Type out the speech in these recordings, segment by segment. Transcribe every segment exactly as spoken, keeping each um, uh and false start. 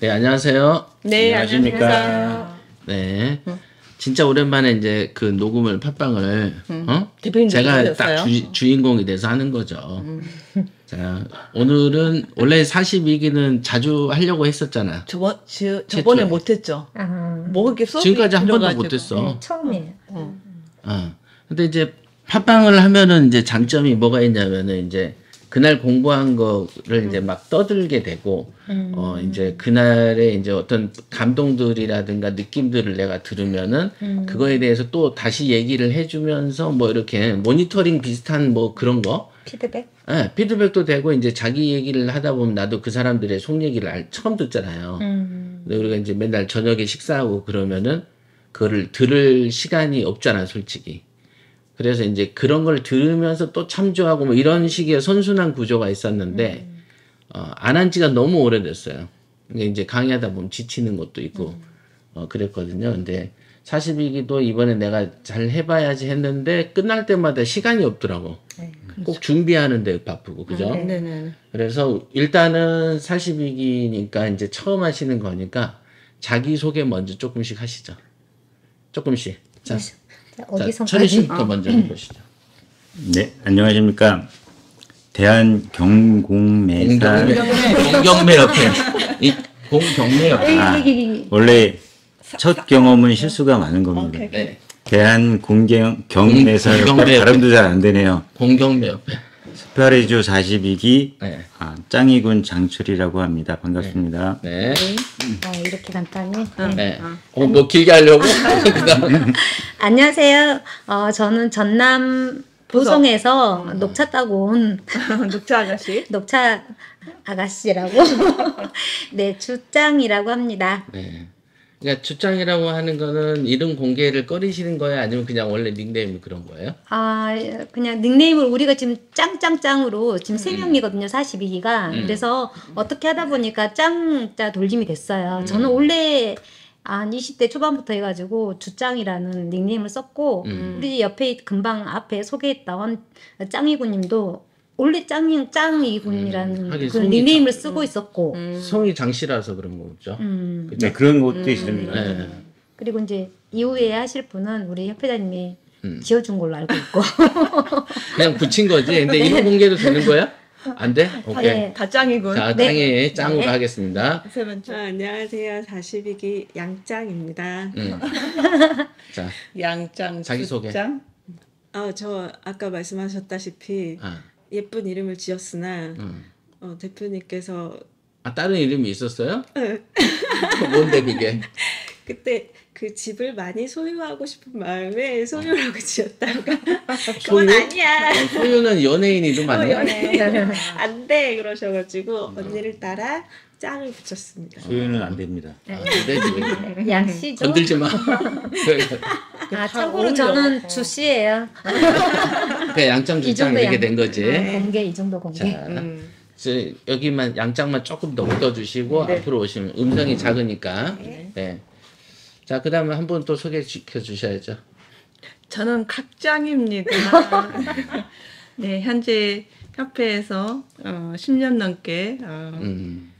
네, 안녕하세요. 네, 안녕하십니까. 안녕하세요. 네. 응? 진짜 오랜만에 이제 그 녹음을 팟빵을 응. 어? 대표님 제가 딱 주, 주인공이 돼서 하는 거죠. 응. 자, 오늘은 원래 사십이 기는 자주 하려고 했었잖아. 저번 저, 저번에 못 했죠. 아. 뭐 그렇게 수업이 지금까지 한 번도 못 했어. 네, 처음이에요. 어. 어. 근데 이제 팟빵을 하면은 이제 장점이 뭐가 있냐면은 이제 그날 공부한 거를 이제 막 떠들게 되고, 음. 어, 이제 그날의 이제 어떤 감동들이라든가 느낌들을 내가 들으면은, 음. 그거에 대해서 또 다시 얘기를 해주면서 뭐 이렇게 모니터링 비슷한 뭐 그런 거. 피드백? 네, 피드백도 되고, 이제 자기 얘기를 하다 보면 나도 그 사람들의 속 얘기를 알, 처음 듣잖아요. 음. 근데 우리가 이제 맨날 저녁에 식사하고 그러면은, 그거를 들을 시간이 없잖아, 솔직히. 그래서 이제 그런 걸 들으면서 또 참조하고 뭐 이런 식의 선순환 구조가 있었는데, 음. 어, 안 한 지가 너무 오래됐어요. 그러니까 이제 강의하다 보면 지치는 것도 있고, 음. 어, 그랬거든요. 근데 사십이 기도 이번에 내가 잘 해봐야지 했는데 끝날 때마다 시간이 없더라고. 네, 그렇죠. 꼭 준비하는데 바쁘고, 그죠? 아, 네, 네. 그래서 일단은 사십이 기니까 이제 처음 하시는 거니까 자기소개 먼저 조금씩 하시죠. 조금씩. 자. 네. 자, 철희 씨부터 먼저 해보시죠. 네, 안녕하십니까. 대한공공매사 공경매협회 이 공경매협회 아, 원래 첫 경험은 실수가 많은 겁니다. 네. 대한공경매사 발음도 잘 안 되네요. 공경매협회 스파레쥬 사십이 기 네. 아, 짱이군 장철이라고 합니다. 반갑습니다. 네. 네. 아, 이렇게 간단히? 네. 네. 어, 어, 뭐 길게 하려고? 안녕하세요. 어, 저는 전남 보성에서 어. 녹차 따고 온 녹차 아가씨? 녹차 아가씨라고 네, 주짱이라고 합니다. 네. 그러니까 주짱이라고 하는 거는 이름 공개를 꺼리시는 거예요? 아니면 그냥 원래 닉네임이 그런 거예요? 아, 그냥 닉네임을 우리가 지금 짱짱짱으로 지금 세 음. 명이거든요, 사십이 기가. 음. 그래서 어떻게 하다 보니까 짱자 돌림이 됐어요. 음. 저는 원래 한 이십 대 초반부터 해가지고 주짱이라는 닉네임을 썼고, 음. 우리 옆에 금방 앞에 소개했던 짱이군님도 원래 짱이, 짱이군이라는 음, 그 닉네임을 쓰고 음. 있었고. 음. 성이 장씨라서 그런 거죠. 음. 네, 그런 것도 음. 있습니다. 네. 네. 그리고 이제 이후에 하실 분은 우리 협회장님이 음. 지어준 걸로 알고 있고. 그냥 붙인 거지. 근데 네. 이거 공개도 되는 거야? 안 돼? 오케이. 네. 다 짱이군. 자, 네. 짱이, 짱으로 네. 하겠습니다. 세 번째. 아, 안녕하세요. 사십이 기 양짱입니다. 음. 자, 양짱. 자기소개. 아, 저 아까 말씀하셨다시피. 아. 예쁜 이름을 지었으나 음. 어, 대표님께서 아 다른 이름이 있었어요? 응. 뭔데 그게? 그때 그 집을 많이 소유하고 싶은 마음에 소유라고 지었다가 그건 소유? 아니야. 어, 소유는 연예인 이름 아니야? 어, 연예인. 안 돼 그러셔가지고 음. 언니를 따라 짱을 붙였습니다. 소유는 안 됩니다. 네. 아, 안 되지. 양씨죠? 건들지 마. 아, 참고로 저는 주씨예요. 그 양짱 주짱 이렇게 양... 된 거지. 아, 공개 이 정도 공개. 자, 음. 여기만 양짱만 조금 더 묻어주시고 네. 앞으로 오시면 음성이 작으니까. 네. 네. 자, 그 다음에 한 분 또 소개시켜 주셔야죠. 저는 각짱입니다. 네, 현재 협회에서 어, 십 년 넘게 어, 음.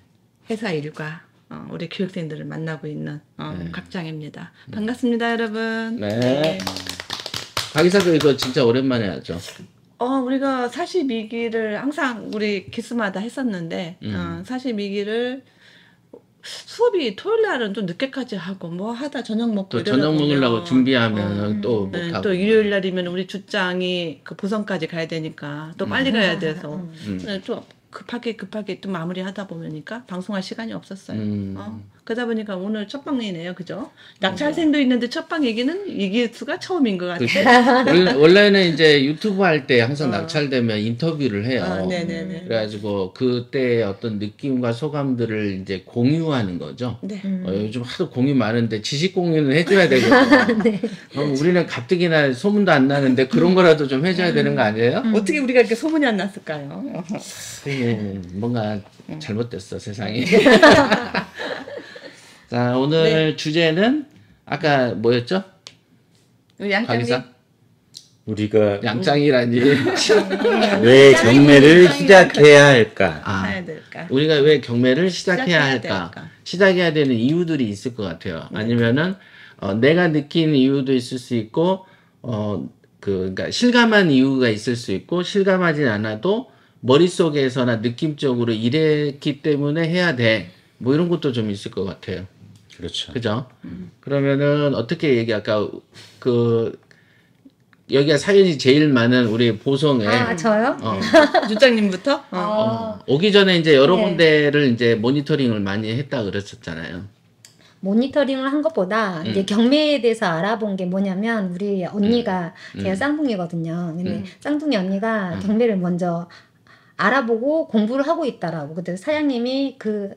회사 일과. 어, 우리 교육생들을 만나고 있는 어, 네. 각장입니다. 반갑습니다, 여러분. 네. 네. 강의사도 이거 진짜 오랜만에 하죠. 어, 우리가 사십이 기를 항상 우리 기수마다 했었는데 음. 어, 사십이 기를 수업이 토요일 날은 좀 늦게까지 하고 뭐 하다 저녁 먹고 또 저녁 먹으려고 준비하면 어, 또 못 네, 하고 또 일요일 날이면 우리 주장이 그 보성까지 가야 되니까 또 빨리 음. 가야 돼서 음. 네, 좀 급하게 급하게 또 마무리하다 보니까 방송할 시간이 없었어요. 음. 어? 그러다 보니까 오늘 첫 방이네요, 그죠? 낙찰생도 있는데 첫 방 얘기는 이기수가 처음인 것 같아요. 원래는 이제 유튜브 할 때 항상 어. 낙찰되면 인터뷰를 해요. 어, 네네네. 그래가지고 그때 어떤 느낌과 소감들을 이제 공유하는 거죠. 네. 음. 어, 요즘 하도 공유 많은데 지식 공유는 해줘야 되거든요. 네. 그럼 우리는 가뜩이나 소문도 안 나는데 그런 거라도 좀 해줘야 음. 되는 거 아니에요? 음. 어떻게 우리가 이렇게 소문이 안 났을까요? 음, 뭔가 잘못됐어 세상이. 자, 오늘 네. 주제는 아까 뭐였죠? 우리 양짱님. 우리가 양짱이라니 왜 경매를 시작해야 할까? 아, 우리가 왜 경매를 시작해야 할까? 시작해야 되는 이유들이 있을 것 같아요. 아니면은 어, 내가 느낀 이유도 있을 수 있고, 어, 그, 그러니까 실감한 이유가 있을 수 있고, 실감하진 않아도 머릿속에서나 느낌적으로 이랬기 때문에 해야 돼. 뭐 이런 것도 좀 있을 것 같아요. 그렇죠. 그죠? 음. 그러면은 어떻게 얘기할까? 그, 여기가 사연이 제일 많은 우리 보성에. 아, 저요? 어. 주장님부터? 어. 어. 오기 전에 이제 여러 네. 군데를 이제 모니터링을 많이 했다 그랬었잖아요. 모니터링을 한 것보다 음. 이제 경매에 대해서 알아본 게 뭐냐면, 우리 언니가, 음. 제가 쌍둥이거든요. 근데 음. 쌍둥이 언니가 음. 경매를 먼저 알아보고 공부를 하고 있다라고. 그때 사장님이 그,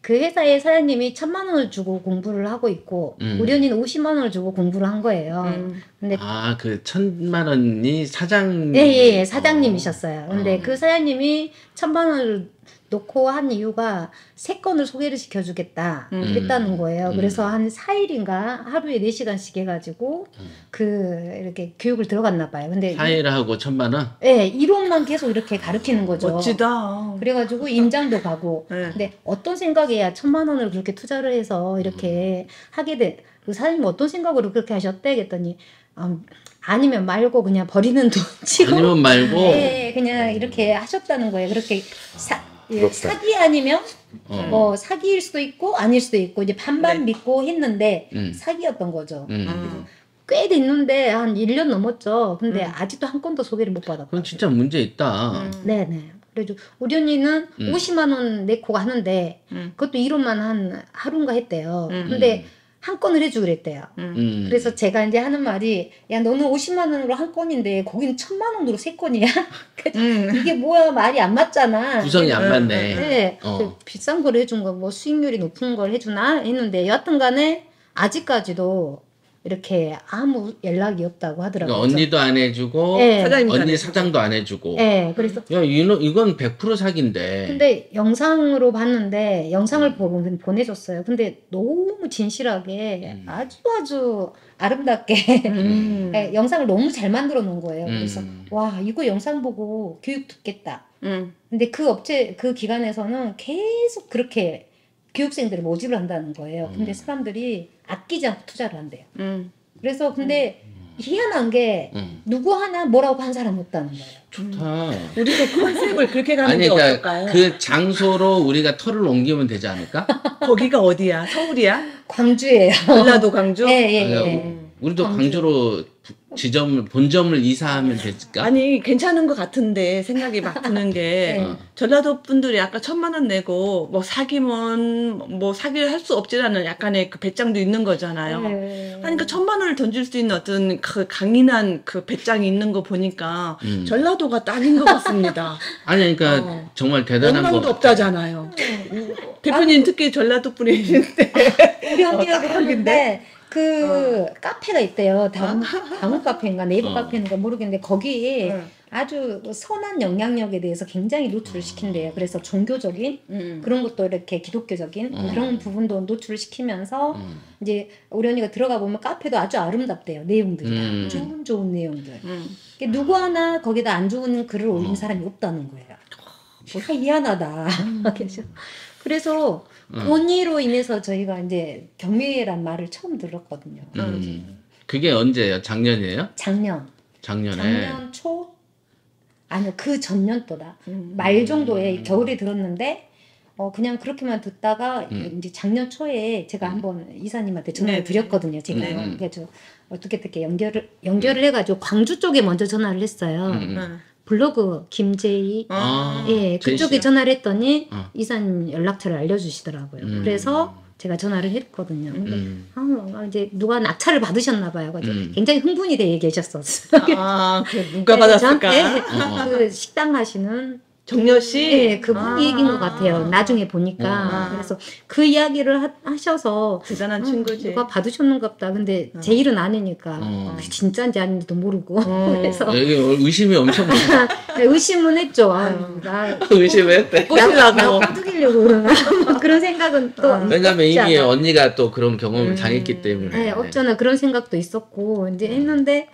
그 회사의 사장님이 천만 원을 주고 공부를 하고 있고, 음. 우리 언니는 오십만 원을 주고 공부를 한 거예요. 음. 근데 아, 그 천만 원이 사장? 예, 예, 예. 사장님이셨어요. 어. 근데 어. 그 사장님이 천만 원을 놓고 한 이유가 세 건을 소개를 시켜주겠다 음. 그랬다는 거예요. 음. 그래서 한 사 일인가 하루에 네 시간씩 해가지고 음. 그 이렇게 교육을 들어갔나 봐요. 근데 사 일하고 천만 원? 네. 이론만 계속 이렇게 가르치는 거죠. 멋지다. 그래가지고 임장도 가고. 네. 근데 어떤 생각이야 천만 원을 그렇게 투자를 해서 이렇게 음. 하게 된, 그 사장님 어떤 생각으로 그렇게 하셨대? 그랬더니 음, 아니면 말고 그냥 버리는 돈 치고 아니면 말고 네, 그냥 이렇게 하셨다는 거예요. 그렇게 사, 예, 사기 아니면 어. 뭐 사기일 수도 있고 아닐 수도 있고 이제 반반 네. 믿고 했는데 음. 사기였던 거죠. 음. 음. 꽤 됐는데 한 일 년 넘었죠. 근데 음. 아직도 한 건도 소개를 못 받았고. 그건 진짜 문제 있다. 음. 네네. 그래서 우리 언니는 음. 오십만 원 내고 가는데 음. 그것도 이론만 한 하루인가 했대요. 음. 근데 한 건을 해주고 그랬대요. 음. 그래서 제가 이제 하는 말이, 야, 너는 오십만 원으로 한 건인데, 거기는 천만 원으로 세 건이야? 음. 이게 뭐야, 말이 안 맞잖아. 구성이 안 맞네. 네. 어. 비싼 걸 해준 거, 뭐 수익률이 높은 걸 해주나? 했는데, 여하튼 간에, 아직까지도 이렇게 아무 연락이 없다고 하더라고요. 그러니까 언니도 안 해주고, 네. 사장님도 언니 사장도 안 해주고. 네, 그래서. 야, 이건 백 퍼센트 사기인데. 근데 영상으로 봤는데, 영상을 음. 보고 보내줬어요. 근데 너무 진실하게 음. 아주 아주 아름답게 음. 네, 영상을 너무 잘 만들어 놓은 거예요. 음. 그래서, 와, 이거 영상 보고 교육 듣겠다. 음. 근데 그 업체, 그 기관에서는 계속 그렇게 교육생들을 모집을 한다는 거예요. 근데 음. 사람들이 아끼지 않고 투자를 한대요. 음. 그래서 근데 음. 희한한 게 음. 누구 하나 뭐라고 한 사람 없다는 거예요. 좋다. 음. 우리가 컨셉을 그렇게 가는 아니, 게 그러니까 어떨까요? 그 장소로 우리가 털을 옮기면 되지 않을까? 거기가 어디야? 서울이야? 광주예요. 전라도 광주? 네. 예, 예, 예. 우리도 광주. 광주로 지점을 본점을 이사하면 될까? 아니 괜찮은 것 같은데 생각이 막 드는 게 네. 전라도 분들이 아까 천만 원 내고 뭐 사기면 뭐 사기를 할 수 없지라는 약간의 그 배짱도 있는 거잖아요. 네. 그러니까 천만 원을 던질 수 있는 어떤 그 강인한 그 배짱이 있는 거 보니까 음. 전라도가 딱인 것 같습니다. 아니 그러니까 어. 정말 대단한 거. 없다잖아요. 대표님 아니, 특히 전라도 분이신데 우리 언니가 그런데. 그 어. 카페가 있대요. 다음 다음 카페인가 네이버 어. 카페인가 모르겠는데 거기 어. 아주 선한 영향력에 대해서 굉장히 노출을 시킨대요. 그래서 종교적인 음. 그런 것도 이렇게 기독교적인 음. 그런 부분도 노출을 시키면서 음. 이제 우리 언니가 들어가 보면 카페도 아주 아름답대요. 내용들이 음. 좋은 좋은 내용들. 음. 그러니까 누구 하나 거기다 안 좋은 글을 올린 음. 사람이 없다는 거예요. 아, 미안하다. 그래서 본의로 인해서 저희가 이제 경매란 말을 처음 들었거든요. 음, 그게 언제예요? 작년이에요? 작년. 작년에. 작년 초? 아니요, 그 전년도다. 음. 말 정도에 음. 겨울에 들었는데, 어, 그냥 그렇게만 듣다가, 음. 이제 작년 초에 제가 한번 이사님한테 전화를 네. 드렸거든요, 제가. 네. 그래서 어떻게 어떻게 연결을, 연결을 해가지고 광주 쪽에 먼저 전화를 했어요. 음. 음. 블로그 김재희 아, 예 그쪽에 전화를 했더니 어. 이사님 연락처를 알려주시더라고요. 음. 그래서 제가 전화를 했거든요. 근데 음. 아, 이제 누가 낙찰을 받으셨나 봐요. 음. 굉장히 흥분이 돼 계셨었어요. 아, 그 누가 받았을까? 네, 어. 그 식당 하시는 정려 씨, 예, 그분이 얘기인 것 같아요. 나중에 보니까 아. 그래서 그 이야기를 하, 하셔서 대단한 어, 친구지. 누가 받으셨는갑다. 근데 어. 제 일은 아니니까 어. 진짜인지 아닌지도 모르고 어. 그래서 의심이 엄청 많아. 의심은 했죠. 아, 어. 나 의심했대. 꼬시려고 꼬드리려고 그러나 그런 생각은 또 어. 왜냐면 이미 언니가 또 그런 경험을 음. 당했기 때문에. 네, 없잖아. 그런 생각도 있었고 이제 했는데.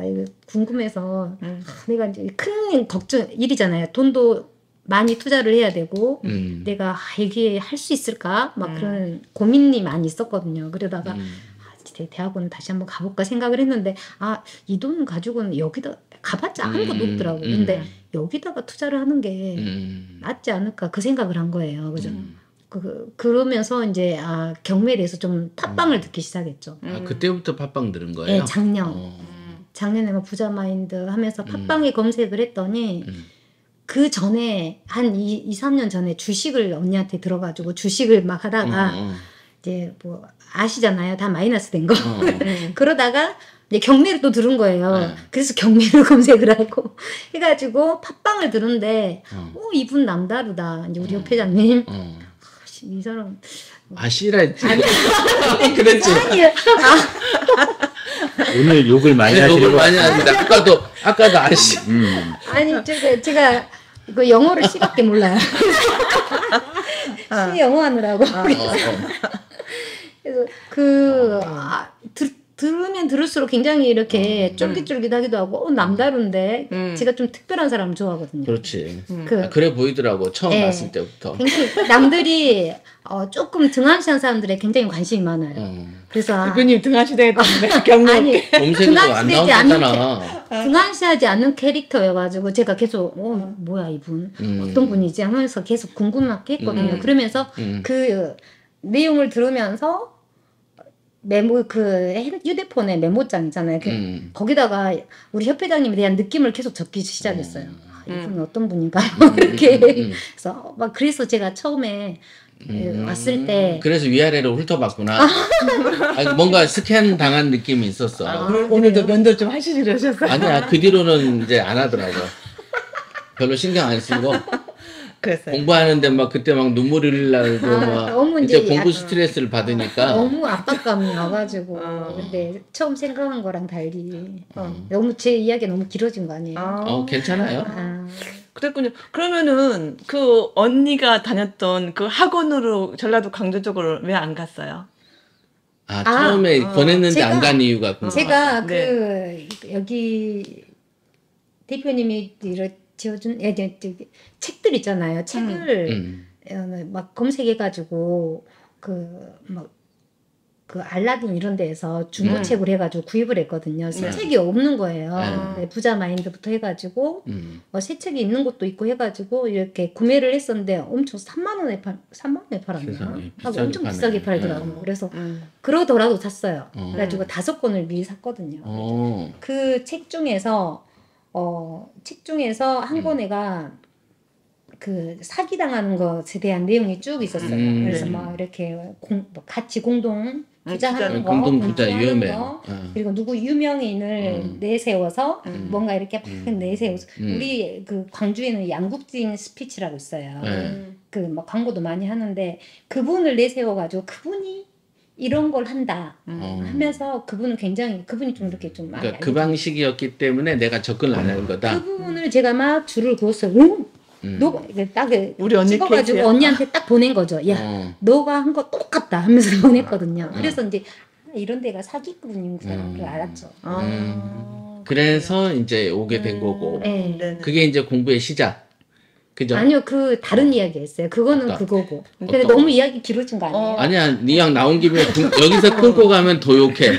아이 궁금해서 음. 아, 내가 이제 큰 걱정 일이잖아요. 돈도 많이 투자를 해야 되고 음. 내가 아, 이게 할 수 있을까 막 음. 그런 고민이 많이 있었거든요. 그러다가 음. 아, 대학원을 다시 한번 가볼까 생각을 했는데 아, 이 돈 가지고는 여기다 가봤자 아무것도 음. 없더라고요. 근데 음. 여기다가 투자를 하는 게 음. 낫지 않을까 그 생각을 한 거예요. 그죠? 음. 그, 그러면서 이제 아, 경매에 대해서 좀 팟빵을 어. 듣기 시작했죠. 음. 아, 그때부터 팟빵 들은 거예요? 네, 작년. 어. 작년에 뭐 부자마인드 하면서 팟빵에 음. 검색을 했더니 음. 그 전에 한 이, 삼 년 전에 주식을 언니한테 들어가지고 주식을 막 하다가 어. 이제 뭐 아시잖아요. 다 마이너스 된 거. 어. 그러다가 이제 경매를 또 들은 거예요. 네. 그래서 경매를 검색을 하고 해가지고 팟빵을 들은데 어. 오, 이분 남다르다. 이제 우리 어. 협회장님. 어. 이 사람 아시라 했지. 그랬지. 아니, 아. 오늘 욕을 많이 하시려고. 욕을 많이 합니다. 아까도 아까도 아시. 음. 아니 제가 제가 그 영어를 씨밖에 몰라요. 아. 씨 영어 하느라고. 아. 그래서 그 아, 들, 들으면 들을수록 굉장히 이렇게 음. 쫄깃쫄깃하기도 하고 어, 남다른데 음. 제가 좀 특별한 사람을 좋아하거든요. 그렇지. 음. 그, 아, 그래 보이더라고 처음 네. 봤을 때부터. 굉장히 남들이 어, 조금 등한시한 사람들에 굉장히 관심이 많아요. 음. 그래서 대표님 등한시되는 경우 아니 등한시되지 않는 등한시하지 않는 캐릭터여가지고 제가 계속 어 뭐야 이분 음. 어떤 분이지 하면서 계속 궁금하게 했거든요. 음. 그러면서 음. 그 내용을 들으면서. 메모 그 휴대폰에 메모장 있잖아요. 그, 음. 거기다가 우리 협회장님에 대한 느낌을 계속 적기 시작했어요. 음. 아, 이분은 음. 어떤 분인가요? 음. 이렇게 음. 그래서 막 그래서 제가 처음에 음. 왔을 때 그래서 위아래로 훑어봤구나. 아. 아니, 뭔가 스캔 당한 느낌이 있었어. 아, 오늘도 면도 좀 하시지 그러셨어요? 아니야 그 뒤로는 이제 안 하더라고. 별로 신경 안 쓰고. 그랬어요. 공부하는데 막 그때 막 눈물이 흘리고 아, 막 이제 공부 스트레스를 받으니까 아, 너무 압박감이 와가지고 어. 근데 처음 생각한 거랑 달리 어. 어. 너무 제 이야기 너무 길어진 거 아니에요? 아. 어 괜찮아요. 아. 그랬군요. 그러면은 그 언니가 다녔던 그 학원으로 전라도 강조 쪽으로 왜 안 갔어요? 아, 아 처음에 아, 보냈는데 안 간 이유가 궁금하다. 제가 그 네. 여기 대표님이 이렇게 지어준 예, 예, 예, 책들 있잖아요. 책을 음. 어, 막 검색해가지고 그 막 그 알라딘 이런 데에서 중고책으로 음. 해가지고 구입을 했거든요. 새 음. 책이 없는 거예요. 음. 네, 부자 마인드부터 해가지고 음. 어, 새 책이 있는 것도 있고 해가지고 이렇게 구매를 했었는데 엄청 삼만 원에 팔 삼만 원에 팔았나요? 아, 엄청 파네. 비싸게 팔더라고요. 음. 그래서 음. 그러더라도 샀어요. 어. 그래가지고 다섯 권을 미리 샀거든요. 어. 그 책 중에서 어, 책 중에서 한 권에가 음. 그 사기당하는 것에 대한 내용이 쭉 있었어요. 음. 그래서 막 이렇게 공, 뭐 같이 공동 투자하는 아, 거, 공동 투자 위험해. 거, 아. 그리고 누구 유명인을 음. 내세워서 음. 뭔가 이렇게 막 음. 내세워서 음. 우리 그 광주에는 양국진 스피치라고 있어요. 음. 그 막 광고도 많이 하는데 그분을 내세워가지고 그분이 이런 걸 한다 음. 하면서 그분은 굉장히 그분이 좀 이렇게 좀 그러니까 그 방식이었기 때문에 내가 접근을 안 하는 거다. 그 부분을 제가 막 줄을 그었어요. 응? 음. 너가 딱 우리 언니 찍어가지고 언니한테 딱 보낸 거죠. 야, 어. 너가 한 거 똑같다 하면서 보냈거든요. 어. 그래서 이제 이런 데가 사기꾼인 사람을 음. 알았죠. 음. 아. 그래서 이제 오게 된 음. 거고. 네. 그게 이제 공부의 시작. 그죠? 아니요, 그 다른 어. 이야기였어요. 그거는 어떤, 그거고. 근데 너무 이야기 길어진 거 아니에요? 어. 아니야, 니랑 나온 김에 구, 여기서 끊고 가면 더 욕해.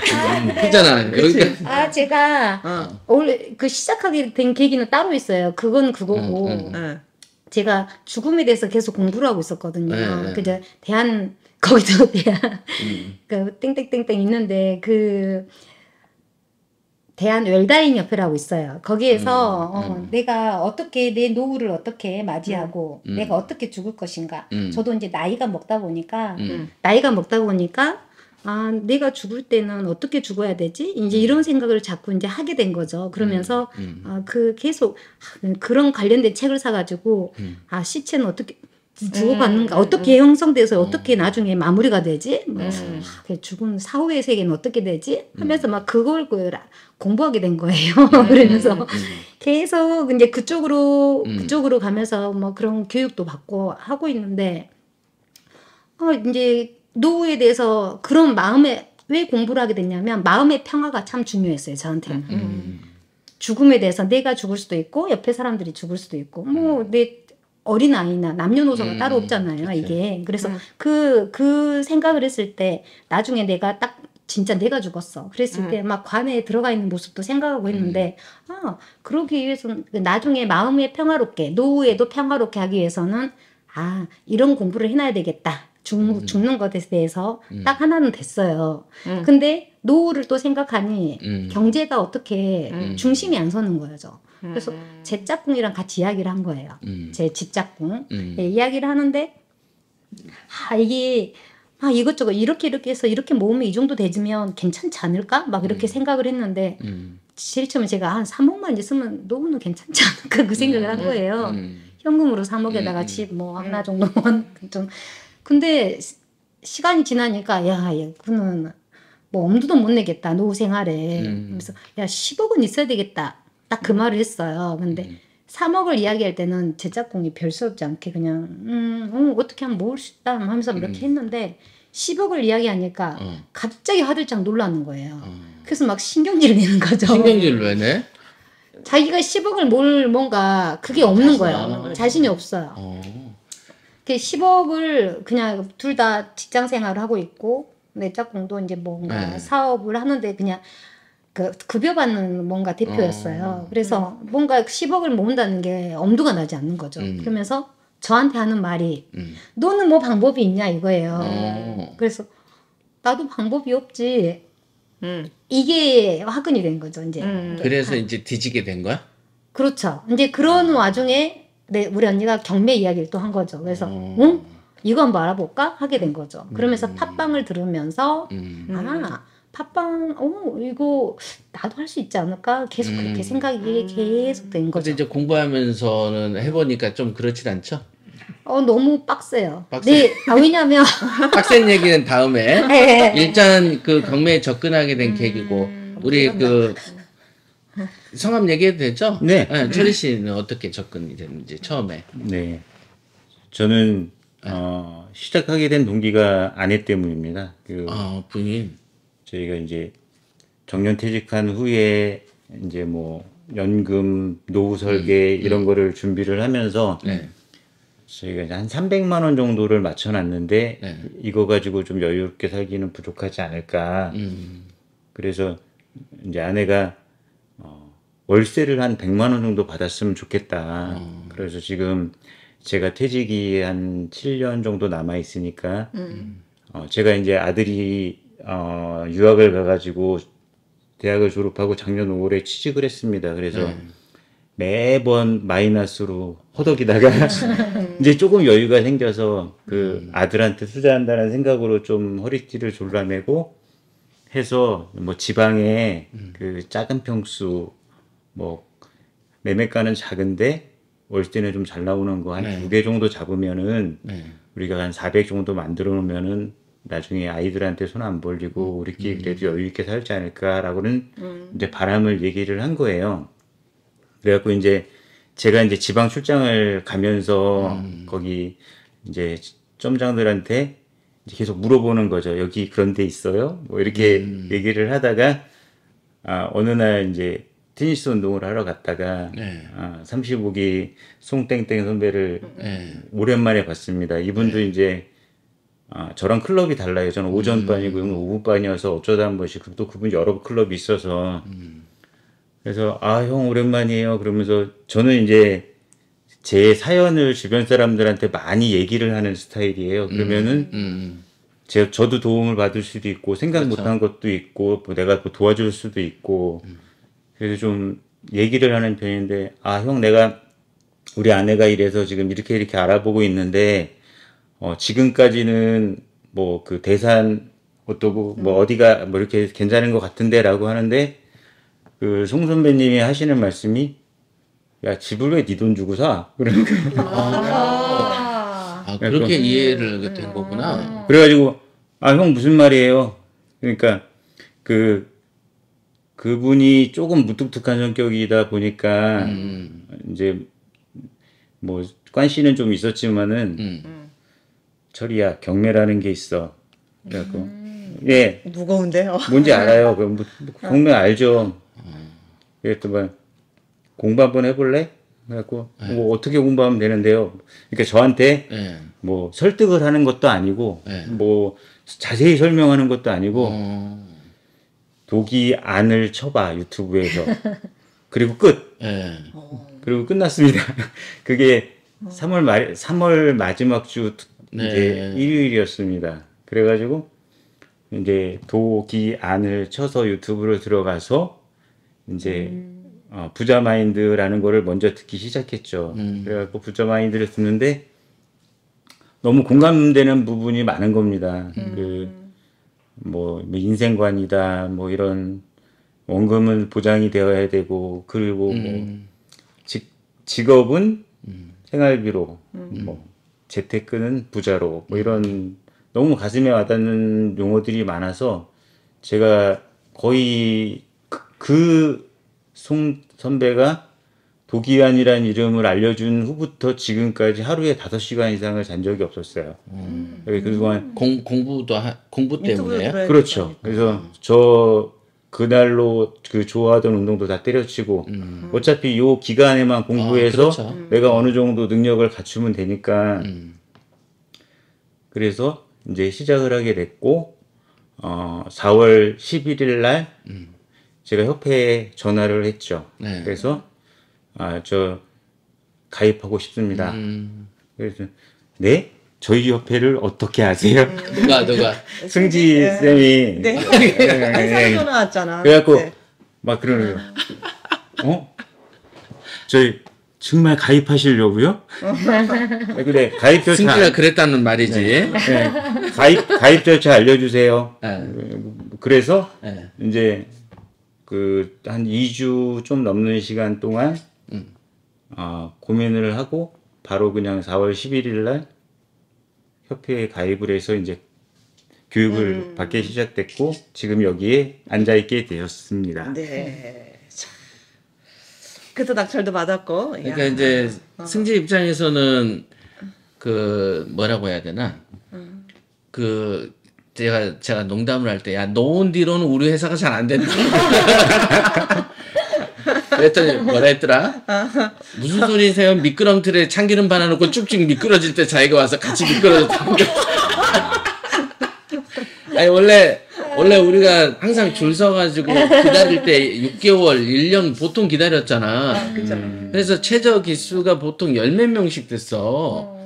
그잖아. 음, 여기까지. 아, 제가 어. 원래 그 시작하게 된 계기는 따로 있어요. 그건 그거고. 음, 음. 제가 죽음에 대해서 계속 공부를 하고 있었거든요. 네, 그죠? 네. 대한 거기서 대한 음. 그 땡땡땡땡 있는데 그. 대한 웰다잉 협회라고 있어요. 거기에서 음, 음. 어, 내가 어떻게 내 노후를 어떻게 맞이하고 음, 음. 내가 어떻게 죽을 것인가. 음. 저도 이제 나이가 먹다 보니까 음. 나이가 먹다 보니까 아 내가 죽을 때는 어떻게 죽어야 되지? 이제 음. 이런 생각을 자꾸 이제 하게 된 거죠. 그러면서 음, 음. 아, 그 계속 그런 관련된 책을 사가지고 음. 아 시체는 어떻게 죽어가는가? 음, 어떻게 음. 형성돼서 어떻게 음. 나중에 마무리가 되지? 뭐, 음. 아, 죽은 사후의 세계는 어떻게 되지? 하면서 막 그걸 공부하게 된 거예요. 그러면서 음. 계속 이제 그쪽으로 음. 그쪽으로 가면서 뭐 그런 교육도 받고 하고 있는데 어, 이제 노후에 대해서 그런 마음에 왜 공부를 하게 됐냐면 마음의 평화가 참 중요했어요. 저한테는. 음. 죽음에 대해서 내가 죽을 수도 있고 옆에 사람들이 죽을 수도 있고 뭐 내 어린아이나 남녀노소가 음, 따로 없잖아요. 그치. 이게 그래서 그그 음. 그 생각을 했을 때 나중에 내가 딱 진짜 내가 죽었어 그랬을 음. 때 막 관에 들어가 있는 모습도 생각하고 했는데 음. 아 그러기 위해서는 나중에 마음에 평화롭게 노후에도 평화롭게 하기 위해서는 아 이런 공부를 해놔야 되겠다. 죽, 음. 죽는 것에 대해서 음. 딱 하나는 됐어요. 음. 근데 노후를 또 생각하니 음. 경제가 어떻게 음. 중심이 안 서는 거죠. 음. 그래서 제 짝꿍이랑 같이 이야기를 한 거예요. 음. 제 집짝꿍. 음. 네, 이야기를 하는데 아 이게 아 이것저것 이렇게 이렇게 해서 이렇게 모으면 이 정도 되지면 괜찮지 않을까? 막 이렇게 음. 생각을 했는데 음. 제일 처음에 제가 한 삼억만 이제 쓰면 너무나 괜찮지 않을까 그 생각을 음. 한 거예요. 음. 현금으로 삼억에다가 음. 집 뭐 하나 정도 좀 근데 시간이 지나니까 야, 야 그는 뭐 엄두도 못 내겠다 노후 생활에 음. 그래서 야 십억은 있어야 되겠다 딱 그 말을 했어요. 근데 음. 삼억을 이야기할 때는 제 짝꿍이 별수 없지 않게 그냥 음, 음 어떻게 하면 모을 수 있다 하면서 음. 이렇게 했는데 십억을 이야기하니까 어. 갑자기 화들짝 놀라는 거예요. 어. 그래서 막 신경질을 내는 거죠. 신경질을 왜 내? 자기가 십억을 모을 뭔가 그게 없는 거예요. 자신이 없어요. 어. 십억을 그냥 둘 다 직장 생활을 하고 있고 내 짝꿍도 이제 뭔가 네. 사업을 하는데 그냥 그 급여 받는 뭔가 대표였어요. 어. 그래서 음. 뭔가 십억을 모은다는 게 엄두가 나지 않는 거죠. 음. 그러면서 저한테 하는 말이 음. 너는 뭐 방법이 있냐 이거예요. 어. 그래서 나도 방법이 없지. 음. 이게 화근이 된 거죠. 이제 음. 그래서 아. 이제 뒤지게 된 거야? 그렇죠. 이제 그런 와중에 네, 우리 언니가 경매 이야기를 또 한 거죠. 그래서 어. 응? 이거 한번 알아볼까? 하게 된 거죠. 그러면서 음. 팟빵을 들으면서 음. 아, 팟빵 어, 이거 나도 할 수 있지 않을까? 계속 그렇게 음. 생각이 계속 된 거죠. 근데 이제 공부하면서는 해보니까 좀 그렇진 않죠? 어, 너무 빡세요. 빡세. 네, 아, 왜냐면 빡센 얘기는 다음에 네. 일단 그 경매에 접근하게 된 음. 계기고 우리 그 성함 얘기해도 되죠? 네. 네. 철희 씨는 어떻게 접근이 됐는지 처음에. 네. 저는 어, 시작하게 된 동기가 아내 때문입니다. 그 아, 부인. 저희가 이제 정년 퇴직한 후에 이제 뭐 연금, 노후 설계 음, 이런 음. 거를 준비를 하면서 네. 저희가 이제 한 삼백만 원 정도를 맞춰놨는데 네. 이거 가지고 좀 여유롭게 살기는 부족하지 않을까. 음. 그래서 이제 아내가 월세를 한 백만 원 정도 받았으면 좋겠다. 어. 그래서 지금 제가 퇴직이 한 칠 년 정도 남아있으니까, 음. 어, 제가 이제 아들이, 어, 유학을 가가지고 대학을 졸업하고 작년 오월에 취직을 했습니다. 그래서 음. 매번 마이너스로 허덕이다가 이제 조금 여유가 생겨서 그 음. 아들한테 투자한다는 생각으로 좀 허리띠를 졸라매고 해서 뭐 지방에 음. 그 작은 평수 뭐 매매가는 작은데 월세는 좀 잘 나오는 거 한 두 개 네. 정도 잡으면은 네. 우리가 한 사백 정도 만들어 놓으면은 나중에 아이들한테 손 안 벌리고 우리끼리 음. 그래도 여유 있게 살지 않을까라고는 음. 이제 바람을 얘기를 한 거예요. 그래갖고 이제 제가 이제 지방 출장을 가면서 음. 거기 이제 점장들한테 이제 계속 물어보는 거죠. 여기 그런 데 있어요? 뭐 이렇게 음. 얘기를 하다가 아 어느 날 이제 테니스 운동을 하러 갔다가 네. 아, 삼십오 기 송땡땡 선배를 네. 오랜만에 봤습니다. 이분도 네. 이제 아, 저랑 클럽이 달라요. 저는 오전반이고 음. 오후반이어서 어쩌다 한 번씩 또 그분 여러 클럽이 있어서 음. 그래서 아, 형 오랜만이에요. 그러면서 저는 이제 제 사연을 주변 사람들한테 많이 얘기를 하는 스타일이에요. 그러면은 음. 음. 제, 저도 도움을 받을 수도 있고 생각 그렇죠. 못한 것도 있고 뭐 내가 뭐 도와줄 수도 있고 음. 그래서 좀 얘기를 하는 편인데 아 형 내가 우리 아내가 이래서 지금 이렇게 이렇게 알아보고 있는데 어 지금까지는 뭐 그 대산 어떠고 뭐 어디가 뭐 이렇게 괜찮은 것 같은데 라고 하는데 그 송 선배님이 하시는 말씀이 야 집을 왜 네 돈 주고 사? 그러니까 아, 아 그렇게 이해를 된 거구나. 그래가지고 아 형 무슨 말이에요. 그러니까 그 그분이 조금 무뚝뚝한 성격이다 보니까 음. 이제 뭐 관심은 좀 있었지만은 음. 철이야 경매라는 게 있어. 그래갖고 음. 예 무거운데요. 뭔지 알아요. 그 뭐, 경매 알죠. 음. 그랬더만 공부 한번 해볼래? 그래갖고 네. 뭐 어떻게 공부하면 되는데요. 그러니까 저한테 네. 뭐 설득을 하는 것도 아니고 네. 뭐 자세히 설명하는 것도 아니고 어... 독이 안을 쳐봐 유튜브에서 그리고 끝. 네. 그리고 끝났습니다. 그게 삼월 말 삼월 마지막 주 이제 네. 일요일이었습니다. 그래가지고 이제 독이 안을 쳐서 유튜브로 들어가서 이제 음. 어, 부자마인드라는 거를 먼저 듣기 시작했죠. 음. 그래갖고 부자마인드를 듣는데 너무 공감되는 부분이 많은 겁니다. 음. 그 뭐 인생관이다, 뭐 이런 원금은 보장이 되어야 되고 그리고 음. 뭐 직, 직업은 음. 생활비로, 음. 뭐 재테크는 부자로, 뭐 이런 너무 가슴에 와닿는 용어들이 많아서 제가 거의 그 송 선배가 독이안이라는 이름을 알려준 후부터 지금까지 하루에 다섯 시간 이상을 잔 적이 없었어요. 음. 그동안 공, 공부도 하, 공부 때문에 그렇죠. 그래서 저 그날로 그 좋아하던 운동도 다 때려치고 음. 어차피 요 기간에만 공부해서 아, 그렇죠. 내가 어느 정도 능력을 갖추면 되니까 음. 그래서 이제 시작을 하게 됐고 어, 사월 십일일 날 음. 제가 협회에 전화를 했죠. 네. 그래서 아, 저 가입하고 싶습니다. 음. 그래서 네? 저희 협회를 어떻게 아세요? 음. 누가 누가 승지 네. 쌤이 네. 네. 전화 왔잖아. 그래갖고 네. 막 그러네요. 어? 저희 정말 가입하시려고요? 그래 가입 절차 승지가 그랬다는 말이지. 네. 네. 가입 가입 절차 알려주세요. 네. 그래서 네. 이제 그 한 이 주 좀 넘는 시간 동안 음. 어, 고민을 하고 바로 그냥 사월 십일일 날 협회에 가입을 해서 이제 교육을 음. 받기 시작됐고 지금 여기에 앉아있게 되었습니다. 네. 그래서 낙찰도 받았고. 그러니까 야. 이제 어. 승지 입장에서는 그 뭐라고 해야 되나? 음. 그 제가 제가 농담을 할 때 야 놓은 뒤로는 우리 회사가 잘 안 된다. 그랬더니 뭐라 했더라? 무슨 소리세요? 미끄럼틀에 참기름 발라놓고 쭉쭉 미끄러질 때 자기가 와서 같이 미끄러졌다는 거. 아니 원래 원래 우리가 항상 줄 서가지고 기다릴 때 육 개월, 일 년 보통 기다렸잖아. 음. 그래서 최저 기수가 보통 열 몇 명씩 됐어.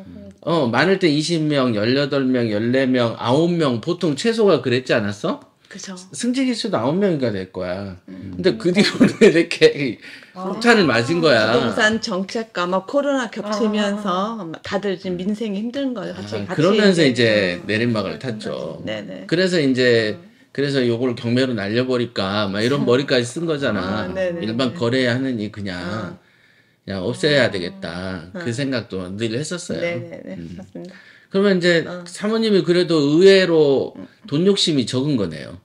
어 많을 때 이십 명, 열여덟 명, 열네 명, 아홉 명 보통 최소가 그랬지 않았어? 그죠. 승지 기수도 아홉 명인가 될 거야. 음. 근데 그 뒤로 이렇게 폭탄을 아. 맞은 거야. 부동산 정책과 막 코로나 겹치면서 아. 다들 지금 민생이 힘든 거예요. 같이, 아, 같이 그러면서 이제 음. 내림막을 탔죠. 네네. 그래서 이제 음. 그래서 요걸 경매로 날려버릴까 막 이런 머리까지 쓴 거잖아. 아, 일반 거래하는 이 그냥. 아. 그냥 없애야 되겠다. 어. 그 생각도 늘 했었어요. 네네네. 음. 맞습니다. 그러면 이제 어. 사모님이 그래도 의외로 돈 욕심이 적은 거네요.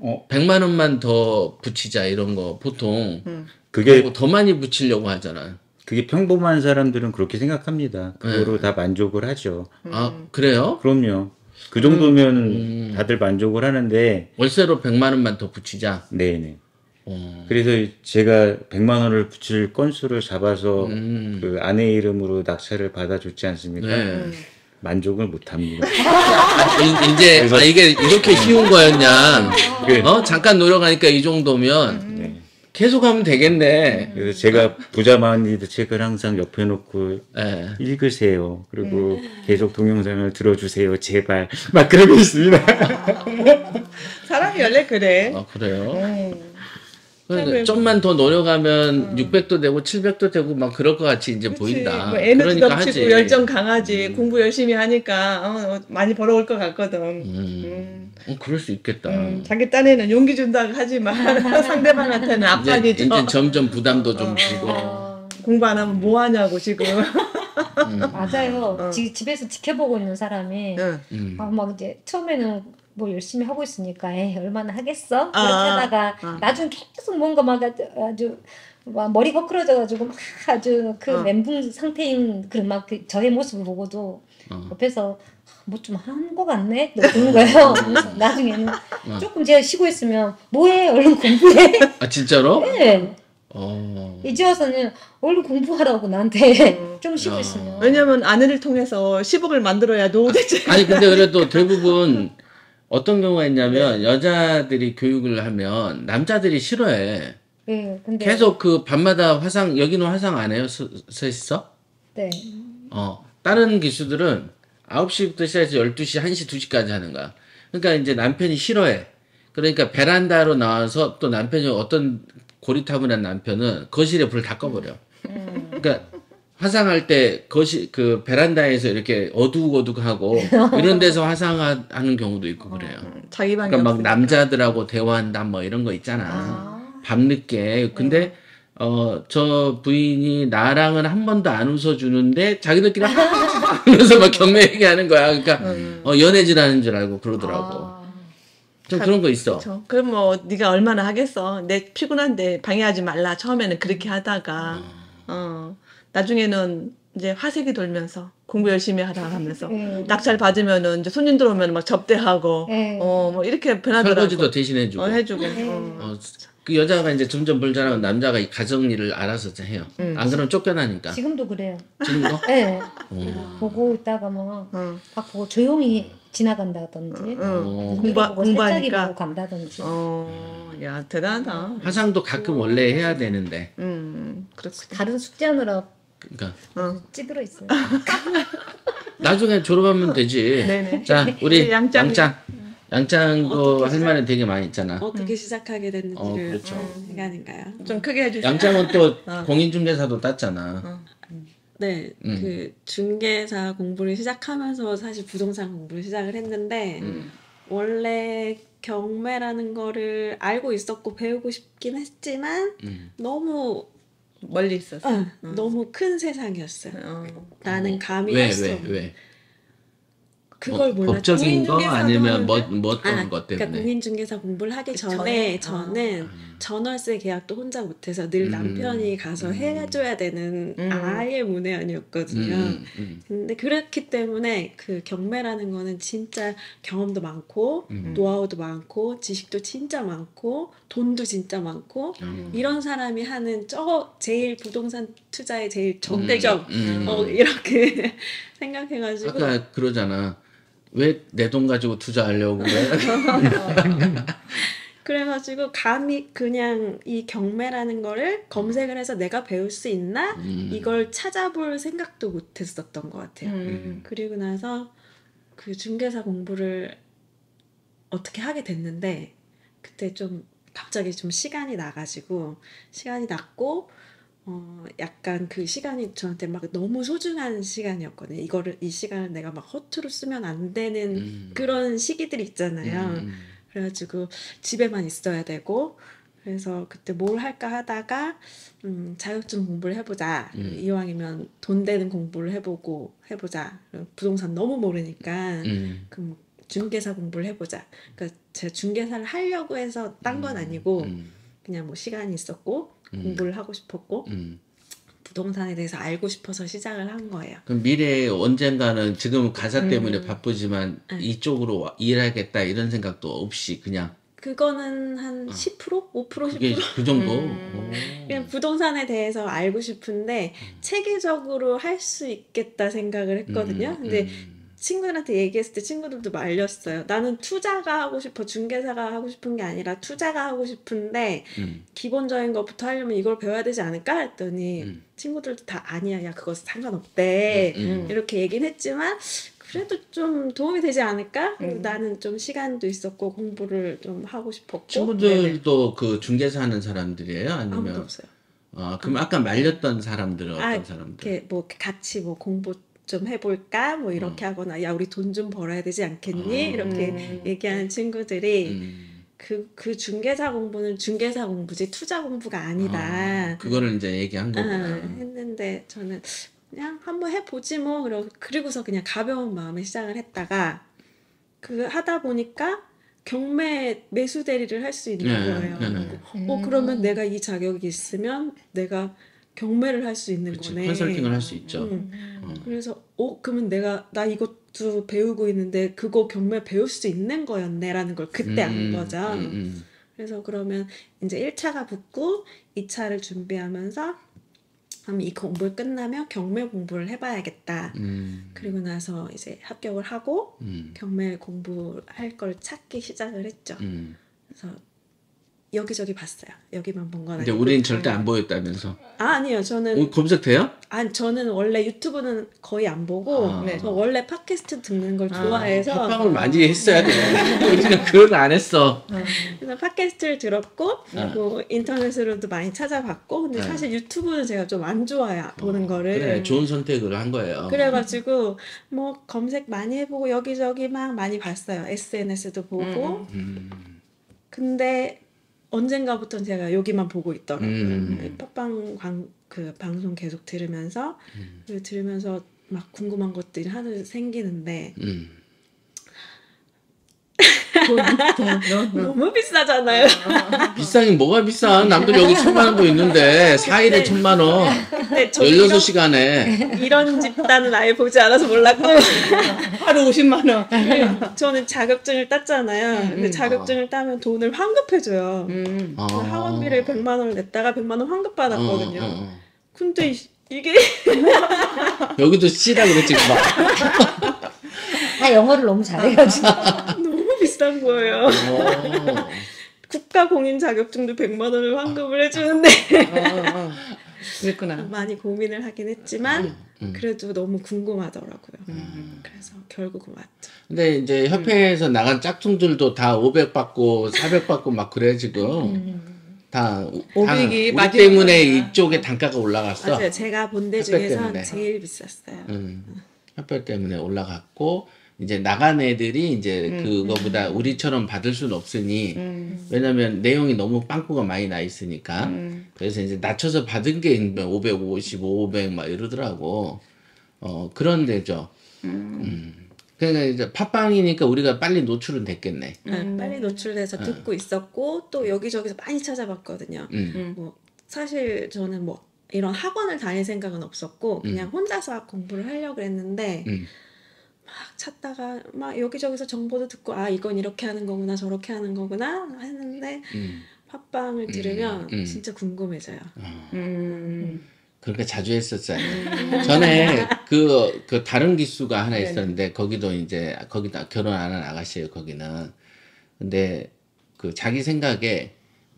어. 백만 원만 더 붙이자 이런 거 보통 음. 그게 더 많이 붙이려고 하잖아. 그게 평범한 사람들은 그렇게 생각합니다. 그거로 네. 다 만족을 하죠. 음. 아, 그래요? 그럼요. 그 정도면 음. 다들 만족을 하는데. 월세로 백만 원만 더 붙이자? 네네. 그래서 제가 백만 원을 붙일 건수를 잡아서 음. 그 아내 이름으로 낙찰을 받아줬지 않습니까? 네. 만족을 못합니다. 이제 아, 이게 이렇게 쉬운 거였냐? 네. 어 잠깐 노력하니까 이 정도면 네. 계속 하면 되겠네. 그래서 제가 부자마인드 책을 항상 옆에 놓고 네. 읽으세요. 그리고 네. 계속 동영상을 들어주세요. 제발 막 그러고 있습니다. 사람이 원래 그래. 아 그래요? 네. 좀만 더 노력하면 음. 육백도 되고 칠백도 되고 막 그럴 것 같이 이제 그치. 보인다. 뭐 에너지 넘치고 그러니까 열정 강하지. 음. 공부 열심히 하니까 어, 많이 벌어올 것 같거든. 음. 음. 어, 그럴 수 있겠다. 음. 자기 딴에는 용기 준다고 하지만 상대방한테는 압박이죠. 이제, 이제 점점 부담도 좀 주고. 어. 공부 안 하면 뭐 하냐고 지금. 음. 맞아요. 어. 지, 집에서 지켜보고 있는 사람이 음. 아, 막 이제 처음에는 뭐 열심히 하고 있으니까 에이, 얼마나 하겠어? 그렇게 아, 하다가 아. 나중에 계속 뭔가 막 아주 막 머리 거꾸러져가지고 막 아주 그 아. 멘붕 상태인 그런 막 그 저의 모습을 보고도 아. 옆에서 뭐 좀 한 거 같네? 그런 거예요. 나중에는 아. 조금 제가 쉬고 있으면 뭐해? 얼른 공부해? 아 진짜로? 네. 어. 이제 와서는 얼른 공부하라고 나한테 어. 좀 쉬고 야. 있으면. 왜냐면 아내를 통해서 십억을 만들어야 노후 대책. 아니 근데 그래도 대부분 어떤 경우가 있냐면 네. 여자들이 교육을 하면 남자들이 싫어해. 네, 근데 계속 그 밤마다 화상 여기는 화상 안 해요 셋이서? 네. 어 다른 기수들은 아홉 시부터 시작해서 열두 시, 한 시, 두 시까지 하는 거야. 그러니까 이제 남편이 싫어해. 그러니까 베란다로 나와서 또 남편이 어떤 고리타분한 남편은 거실에 불 다 꺼버려. 음. 그러니까 화상할 때 거실 그 베란다에서 이렇게 어둑어둑하고 이런 데서 화상하는 경우도 있고 그래요. 어, 자기 방에 그러니까 막 남자들하고 대화한다 뭐 이런 거 있잖아. 아. 밤늦게. 근데 네. 어, 저 부인이 나랑은 한 번도 안 웃어주는데 자기들끼리 하면서 막 경매 얘기하는 거야. 그러니까 음. 어, 연애질하는 줄 알고 그러더라고. 아. 좀 가, 그런 거 있어. 그쵸. 그럼 뭐 네가 얼마나 하겠어. 내 피곤한데 방해하지 말라. 처음에는 그렇게 하다가 어, 어 나중에는 이제 화색이 돌면서 공부 열심히 하라 하면서 음. 낙찰 받으면은 이제 손님 들어오면 막 접대하고 음. 어 뭐 이렇게 변하더라고. 설거지도 대신해주고. 어, 해주고. 음. 어. 그 여자가 이제 점점 벌잖아요. 남자가 이 가정 일을 알아서 해요. 음. 안 그러면 쫓겨나니까. 지금도 그래요. 지금도? 네. 어. 보고 있다가 막 막 보고 어. 조용히 지나간다든지 어. 공부 공부하니까 보고 간다든지. 어, 야 대단하다. 화상도 가끔 음. 원래 해야 되는데. 음, 그렇지. 다른 숙제하느라. 그러니까. 어. 찌들어 있어요. 나중에 졸업하면 되지. 네네. 자, 우리 양짱. 양짱. 양짱도 할 말은 되게 많이 있잖아. 어떻게 시작하게 됐는지를 어, 그렇죠. 음, 아닌가요? 좀 크게 해주세요. 양짱은 또 어. 공인중개사도 땄잖아. 어. 음. 네, 음. 그 중개사 공부를 시작하면서 사실 부동산 공부를 시작을 했는데 음. 원래 경매라는 거를 알고 있었고 배우고 싶긴 했지만 음. 너무 멀리 있었어. 어, 어. 너무 큰 세상이었어요. 어. 나는 감히 할 수 없는. 왜, 왜, 왜? 그걸 어, 몰랐죠. 법적인 거 아니면 뭐, 뭐 어떤 아, 것 때문에? 그러니까 공인중개사 공부를 하기 그쵸? 전에 아. 저는 전월세 계약도 혼자 못해서 늘 음. 남편이 가서 음. 해줘야 되는 음. 아예 문외한이었거든요. 음. 음. 근데 그렇기 때문에 그 경매라는 거는 진짜 경험도 많고 음. 노하우도 많고 지식도 진짜 많고 돈도 진짜 많고 음. 이런 사람이 하는 저 제일 부동산 투자의 제일 적대적 음. 음. 어, 이렇게 생각해가지고 아까 그러잖아. 왜 내 돈 가지고 투자하려고 그래? 그래가지고 감히 그냥 이 경매라는 거를 검색을 해서 내가 배울 수 있나? 음. 이걸 찾아볼 생각도 못했었던 것 같아요. 음. 그리고 나서 그 중개사 공부를 어떻게 하게 됐는데 그때 좀 갑자기 좀 시간이 나가지고 시간이 났고 어, 약간 그 시간이 저한테 막 너무 소중한 시간이었거든요. 이거를, 이 시간을 내가 막 허투루 쓰면 안 되는 음. 그런 시기들이 있잖아요. 음. 그래가지고 집에만 있어야 되고, 그래서 그때 뭘 할까 하다가, 음, 자격증 공부를 해보자. 음. 이왕이면 돈 되는 공부를 해보고, 해보자. 부동산 너무 모르니까, 음. 그럼 중개사 공부를 해보자. 그러니까 제가 중개사를 하려고 해서 딴 건 아니고, 음. 그냥 뭐 시간이 있었고, 공부를 음. 하고 싶었고 음. 부동산에 대해서 알고 싶어서 시작을 한 거예요. 그럼 미래에 언젠가는 지금 가사 때문에 음. 바쁘지만 네. 이쪽으로 일하겠다 이런 생각도 없이 그냥 그거는 한 어. 십 퍼센트? 오 퍼센트? 그게 십 퍼센트? 그 정도? 음. 그냥 부동산에 대해서 알고 싶은데 음. 체계적으로 할 수 있겠다 생각을 했거든요. 음. 근데 음. 친구들한테 얘기했을 때 친구들도 말렸어요. 나는 투자가 하고 싶어. 중개사가 하고 싶은 게 아니라 투자가 하고 싶은데 음. 기본적인 것부터 하려면 이걸 배워야 되지 않을까 했더니 음. 친구들도 다 아니야. 야 그거 상관없대. 음. 이렇게 얘기는 했지만 그래도 좀 도움이 되지 않을까? 음. 나는 좀 시간도 있었고 공부를 좀 하고 싶었고. 친구들도 네네. 그 중개사 하는 사람들이에요? 아니면 아무도 없어요. 아, 그럼 아무... 아까 말렸던 사람들은 어떤 아, 사람들? 이렇게 뭐 같이 뭐 공부 좀 해볼까? 뭐 이렇게 어. 하거나 야 우리 돈 좀 벌어야 되지 않겠니? 어. 이렇게 음. 얘기하는 친구들이 음. 그, 그 중개사 공부는 중개사 공부지 투자 공부가 아니다. 어. 그거를 이제 얘기한 거구나. 어. 했는데 저는 그냥 한번 해보지 뭐 그러고서 그냥 가벼운 마음에 시작을 했다가 그 하다 보니까 경매 매수 대리를 할 수 있는 네, 거예요. 네, 네, 네. 어 음. 그러면 내가 이 자격이 있으면 내가 경매를 할 수 있는 그치, 거네. 컨설팅을 할 수 있죠. 음. 어. 그래서 어 그러면 내가 나 이것도 배우고 있는데 그거 경매 배울 수 있는 거였네라는 걸 그때 음, 안 거죠. 음, 음. 그래서 그러면 이제 일 차가 붙고 이 차를 준비하면서 그럼 이 공부 끝나면 경매 공부를 해봐야겠다. 음. 그리고 나서 이제 합격을 하고 음. 경매 공부할 걸 찾기 시작을 했죠. 음. 그래서 여기저기 봤어요. 여기만 본 건 아니고. 근데 우린 절대 안 보였다면서? 아 아니요, 저는 검색돼요? 아니 저는 원래 유튜브는 거의 안 보고 아. 네. 저 원래 팟캐스트 듣는 걸 아, 좋아해서 팟빵을 많이 했어야 돼. 우리는 그걸 안 했어. 아. 그래서 팟캐스트를 들었고 아. 뭐 인터넷으로도 많이 찾아봤고 근데 사실 아. 유튜브는 제가 좀 안 좋아요 보는 어, 거를. 그래, 좋은 선택을 한 거예요. 그래가지고 뭐 검색 많이 해보고 여기저기 막 많이 봤어요. 에스엔에스도 보고. 음. 근데 언젠가부터는 제가 여기만 보고 있더라고요. 음. 팟빵 광, 그 방송 계속 들으면서 음. 들으면서 막 궁금한 것들이 하나 생기는데 음. 너무 비싸잖아요. 비싸긴 뭐가 비싸. 남들 여기 천만 원도 있는데 사 일에 천만 원 열여섯 시간에. 이런 집단은 아예 보지 않아서 몰랐고 하루 오십만 원. 저는 자격증을 땄잖아요. 근데 자격증을 따면 돈을 환급해줘요. 음. 아. 학원비를 백만 원을 냈다가 백만 원 환급받았거든요. 어, 어, 어. 근데 이게 여기도 씨라 그랬지 막. 아, 영어를 너무 잘해요 진짜. 너무 비싼 거예요. 국가 공인 자격증도 백만 원을 환급을 해주는데 어, 어. 그랬구나. 많이 고민을 하긴 했지만 음, 음. 그래도 너무 궁금하더라고요. 음. 그래서 결국은 왔죠. 근데 이제 협회에서 음. 나간 짝퉁들도 다 오백 받고 사백 받고 막 그래 지금. 음. 다, 오백이 우리 때문에 이쪽에 단가가 올라갔어. 맞아요. 제가 본 데 중에서 제일 비쌌어요. 음. 협회 때문에 올라갔고 이제 나간 애들이 이제 음, 그거보다 음. 우리처럼 받을 수는 없으니 음. 왜냐면 내용이 너무 빵꾸가 많이 나 있으니까 음. 그래서 이제 낮춰서 받은 게 오백오십오, 오백 막 이러더라고. 어 그런 데죠. 음. 음. 그러니까 이제 팟빵이니까 우리가 빨리 노출은 됐겠네. 음. 빨리 노출돼서 어. 듣고 있었고 또 여기저기서 많이 찾아봤거든요. 음. 뭐 사실 저는 뭐 이런 학원을 다닐 생각은 없었고 그냥 음. 혼자서 공부를 하려고 했는데 음. 막 찾다가 막 여기저기서 정보도 듣고 아 이건 이렇게 하는 거구나 저렇게 하는 거구나 했는데 음. 팟빵을 들으면 음. 음. 진짜 궁금해져요. 어. 음. 그러니까 자주 했었어요. 음. 전에 그, 그 다른 기수가 하나 있었는데 네네. 거기도 이제 거기다 결혼 안 한 아가씨예요. 거기는 근데 그 자기 생각에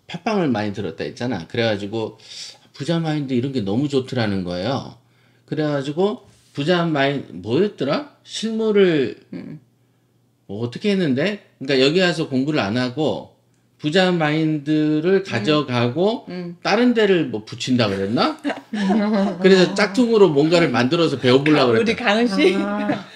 팟빵을 많이 들었다 했잖아. 그래가지고 부자마인드 이런 게 너무 좋더라는 거예요. 그래가지고 부자마인드 뭐였더라? 실무를 음. 뭐 어떻게 했는데? 그러니까 여기 와서 공부를 안 하고 부자마인드를 가져가고 음. 음. 다른 데를 뭐 붙인다 그랬나? 그래서 짝퉁으로 뭔가를 만들어서 배워보려고 그랬다. 우리 강은씨 아.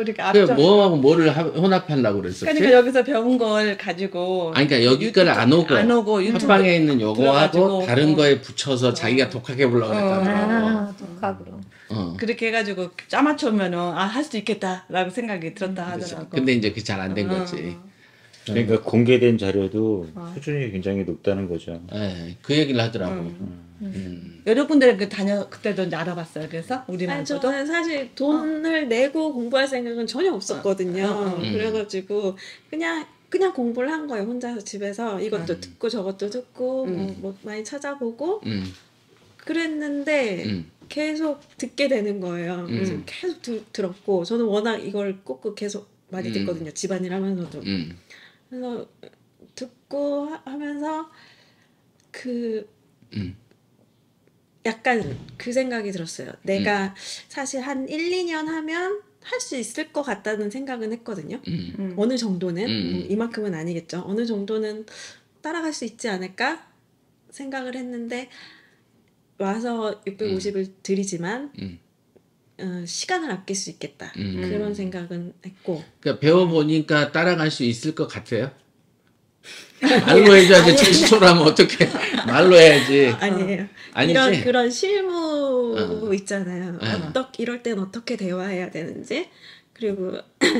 우리가 앞서 뭐하고 뭐를 혼합하려고 그랬었지? 그러니까 여기서 배운 걸 가지고 아니 그러니까 여기까지 안 오고 안 오고 팟빵에 있는 요거하고 다른 어. 거에 붙여서 어. 자기가 독학해 보려고 했다고. 아, 독학으로 어. 그렇게 해가지고 짜맞추면은 아, 할 수 있겠다라고 생각이 들었다 하더라고. 근데 이제 그게 잘 안 된 거지. 어. 그러니까 공개된 자료도 어. 수준이 굉장히 높다는 거죠. 네, 그 얘기를 하더라고. 음. 음. 음. 여러분들 그 다녀 그때도 이제 알아봤어요. 그래서 우리만 아니, 저는 사실 돈을 어. 내고 공부할 생각은 전혀 없었거든요. 어. 어. 음. 그래가지고 그냥 그냥 공부를 한 거예요. 혼자서 집에서 이것도 음. 듣고 저것도 듣고 음. 뭐, 뭐 많이 찾아보고 음. 그랬는데. 음. 계속 듣게 되는 거예요. 그래서 음. 계속 두, 들었고 저는 워낙 이걸 꼭 계속 많이 음. 듣거든요. 집안일 하면서도. 음. 그래서 듣고 하, 하면서 그 음. 약간 그 생각이 들었어요. 내가 음. 사실 한 일, 이 년 하면 할 수 있을 것 같다는 생각은 했거든요. 음. 음. 어느 정도는 음. 이만큼은 아니겠죠. 어느 정도는 따라갈 수 있지 않을까 생각을 했는데 와서 육백오십을 음. 드리지만 음. 어, 시간을 아낄 수 있겠다. 음. 그런 생각은 했고. 그러니까 배워보니까 따라갈 수 있을 것 같아요? 말로 해줘야지. 제스처로 하면 어떡해. 말로 해야지. 아니에요. 아니지? 이런, 그런 실무 어. 있잖아요. 어. 어떻게, 이럴 땐 어떻게 대화해야 되는지. 그리고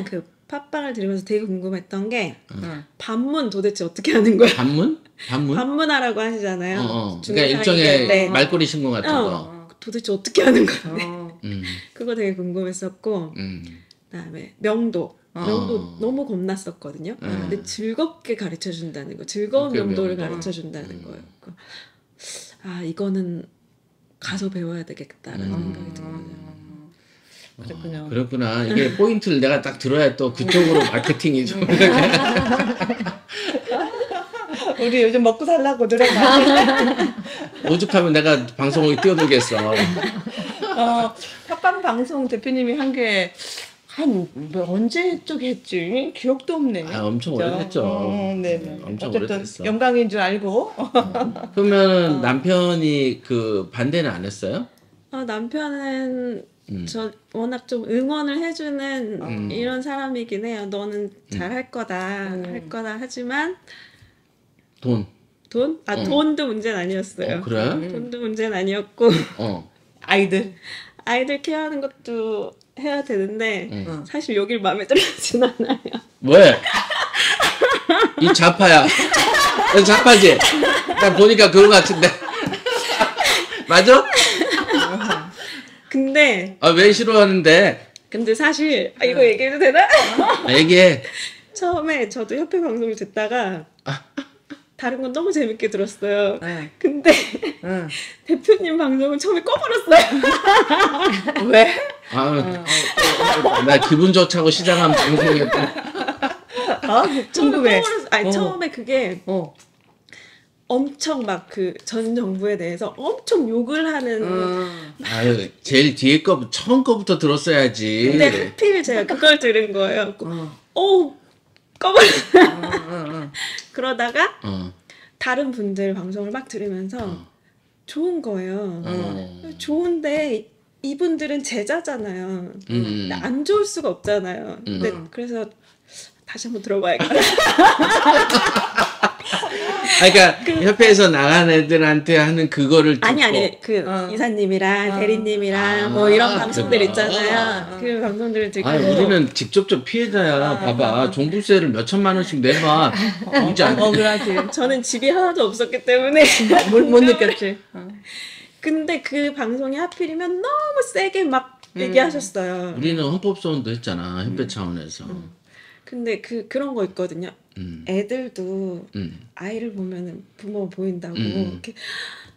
그 팟빵을 들으면서 되게 궁금했던 게 어. 반문 도대체 어떻게 하는 거야? 반문? 반문? 반문하라고 하시잖아요. 어, 어. 그러니까 일종의 네. 말꼬리 신고 같은 어. 거. 도대체 어떻게 하는 거야? 어. 음. 그거 되게 궁금했었고 음. 그다음에 명도 너무, 너무 겁났었거든요. 음. 근데 즐겁게 가르쳐준다는 거, 즐거운 명도를 가르쳐준다는 음. 거예요. 아, 이거는 가서 배워야 되겠다라는 음. 생각이 듭니다. 그렇군요. 어, 그렇구나. 이게 포인트를 내가 딱 들어야 또 그쪽으로 마케팅이 좀. 우리 요즘 먹고 살라고 노래가. 오죽하면 내가 방송에 뛰어들겠어. 어, 팟빵 방송 대표님이 한 게 한 언제 쪽 했지? 기억도 없네. 아, 엄청 오래됐죠. 어, 네네. 엄청 오래됐어. 영광인 줄 알고. 그러면 어. 남편이 그 반대는 안 했어요? 어, 남편은. 음. 저 워낙 좀 응원을 해주는 음. 이런 사람이긴 해요. 너는 잘할 거다, 음. 할 거다. 하지만 돈, 돈, 아 어. 돈도 문제는 아니었어요. 어, 그래? 돈도 문제는 아니었고 어. 아이들, 아이들 케어하는 것도 해야 되는데 음. 사실 여길 마음에 들진 않아요. 왜? 이 자파야, 자파지? 나 보니까 그런 것 같은데 맞아? 근데 아, 왜 싫어하는데? 근데 사실 아, 이거 얘기해도 되나? 아, 얘기해. 처음에 저도 협회 방송을 듣다가 아. 다른 건 너무 재밌게 들었어요. 네. 근데 응. 대표님 방송은 처음에 꺼버렸어요. 왜? 아, 어, 어, 어, 나 기분 좋다고 시작한 방송이었다. 아, 처음에 꺼버렸어. 아니 어. 처음에 그게 어. 엄청 막 그 전 정부에 대해서 엄청 욕을 하는. 음. 아유, 제일 뒤에 거, 처음 거부터 들었어야지. 근데 하필 제가 그걸 들은 거예요. 어. 오, 꺼버려. 어, 어, 어. 그러다가 어. 다른 분들 방송을 막 들으면서 어. 좋은 거예요. 어. 좋은데 이분들은 제자잖아요. 음. 근데 안 좋을 수가 없잖아요. 음. 근데 그래서 다시 한번 들어봐야겠다. 아, 그러니까 그, 협회에서 나간 애들한테 하는 그거를 듣고. 아니 아니 그 어. 이사님이랑 어. 대리님이랑 아, 뭐 이런 방송들 그래. 있잖아요. 어. 그 방송들을 듣고. 아니, 우리는 직접적 피해자야. 아, 봐봐 아. 종부세를 몇천만 원씩 내봐. 뭔지 어, 어, 억울하지. 저는 집이 하나도 없었기 때문에 못, 못 느꼈지. 어. 근데 그 방송이 하필이면 너무 세게 막 음. 얘기하셨어요. 우리는 헌법소원도 했잖아 협회 음. 차원에서. 음. 근데 그 그런 거 있거든요. 음. 애들도 음. 아이를 보면은 부모 보인다고 음. 이렇게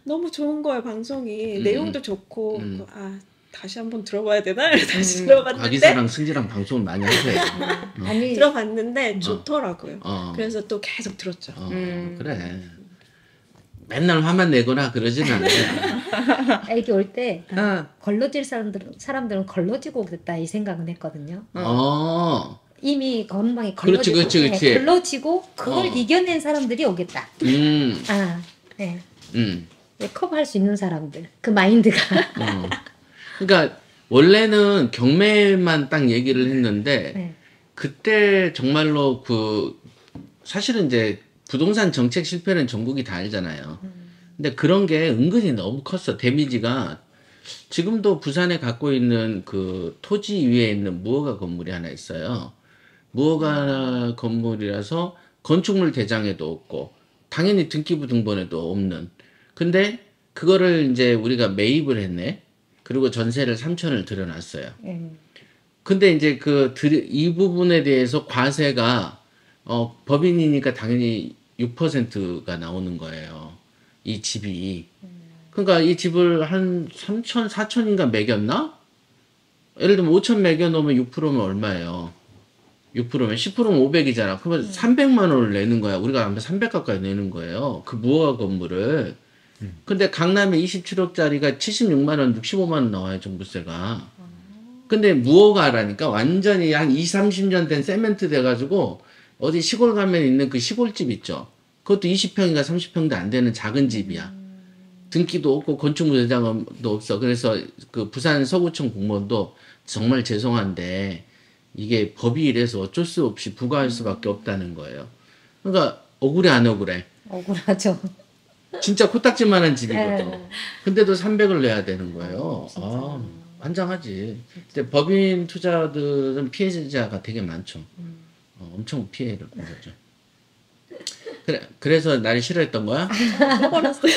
너무 좋은 거예요 방송이. 음. 내용도 좋고 음. 아 다시 한번 들어봐야 되나? 다시 음. 들어봤는데 곽이사랑 승지랑 방송을 많이 하세요. 어. 아니 들어봤는데 좋더라고요. 어. 그래서 또 계속 들었죠. 어. 음. 그래 맨날 화만 내거나 그러진 않아요. 애기 올 때 어. 걸러질 사람들은 사람들은 걸러지고 그랬다 이 생각은 했거든요. 어. 어. 이미 건방에 걸러지고, 그렇지, 그렇지, 그렇지. 걸러지고 그걸 어. 이겨낸 사람들이 오겠다. 음. 아, 네. 음. 커버할 수 있는 사람들, 그 마인드가. 어. 그러니까 원래는 경매만 딱 얘기를 했는데 네. 그때 정말로 그 사실은 이제 부동산 정책 실패는 전국이 다 알잖아요. 음. 근데 그런 게 은근히 너무 컸어. 데미지가. 지금도 부산에 갖고 있는 그 토지 위에 있는 무허가 건물이 하나 있어요. 무허가 건물이라서 건축물 대장에도 없고 당연히 등기부 등본에도 없는. 근데 그거를 이제 우리가 매입을 했네. 그리고 전세를 삼천을 들여놨어요. 근데 이제 그 이 부분에 대해서 과세가 어 법인이니까 당연히 육 퍼센트가 나오는 거예요. 이 집이. 그러니까 이 집을 한 삼천, 사천인가 매겼나? 예를 들면 오천 매겨놓으면 육 퍼센트면 얼마예요? 육 퍼센트면 십 퍼센트면 오백이잖아. 그러면 음. 삼백만 원을 내는 거야. 우리가 아마 삼백 가까이 내는 거예요. 그 무허가 건물을. 음. 근데 강남에 이십칠억짜리가 칠십육만 원, 육십오만 원 나와요. 종부세가. 근데 무허가라니까 완전히 한 이십, 삼십 년 된 세멘트 돼가지고 어디 시골 가면 있는 그 시골집 있죠. 그것도 이십 평인가 삼십 평도 안 되는 작은 집이야. 등기도 없고 건축물 대장도 없어. 그래서 그 부산 서구청 공무원도 정말 죄송한데 이게 법이 이래서 어쩔 수 없이 부과할 수밖에 없다는 거예요. 그러니까 억울해 안 억울해? 억울하죠. 진짜 코딱지만한 집이거든. 네. 근데도 삼백을 내야 되는 거예요. 아, 환장하지. 근데 법인 투자들은 피해자가 되게 많죠. 어, 엄청 피해를 본 거죠. 그래, 그래서 나를 싫어했던 거야? 꺼버렸어요.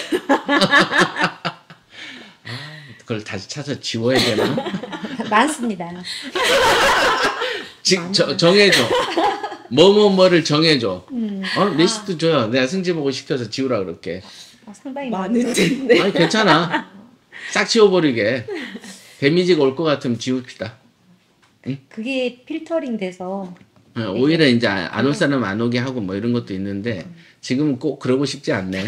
그걸 다시 찾아 지워야 되나? 많습니다. 지금 저, 정해줘. 뭐뭐뭐를 정해줘. 음. 어, 리스트 줘요. 내가 승지 보고 시켜서 지우라 그럴게. 어, 상당히 많은데. 아니 괜찮아. 싹 지워버리게. 데미지가 올 것 같으면 지웁시다. 응? 그게 필터링 돼서. 네, 오히려 이제 안 올 사람 안 오게 하고 뭐 이런 것도 있는데 지금은 꼭 그러고 싶지 않네.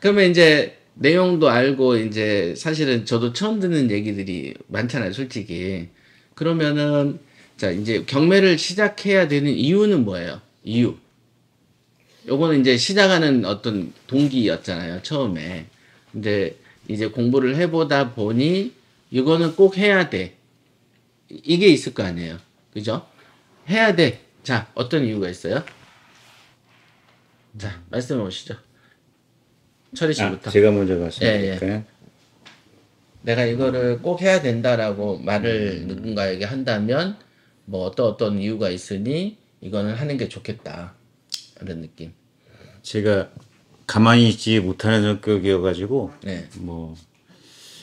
그러면 이제 내용도 알고 이제 사실은 저도 처음 듣는 얘기들이 많잖아요, 솔직히. 그러면은 자 이제 경매를 시작해야 되는 이유는 뭐예요? 이유. 요거는 이제 시작하는 어떤 동기였잖아요, 처음에. 근데 이제 공부를 해보다 보니 이거는 꼭 해야 돼. 이게 있을 거 아니에요, 그죠? 해야 돼. 자, 어떤 이유가 있어요? 자, 말씀해 보시죠. 철이 씨부터. 아, 제가 먼저 말씀드릴까요? 예, 예. 내가 이거를 꼭 해야 된다라고 말을 음. 누군가에게 한다면 뭐 어떤 어떤 이유가 있으니 이거는 하는 게 좋겠다, 이런 느낌. 제가 가만히 있지 못하는 성격이어가지고 네. 뭐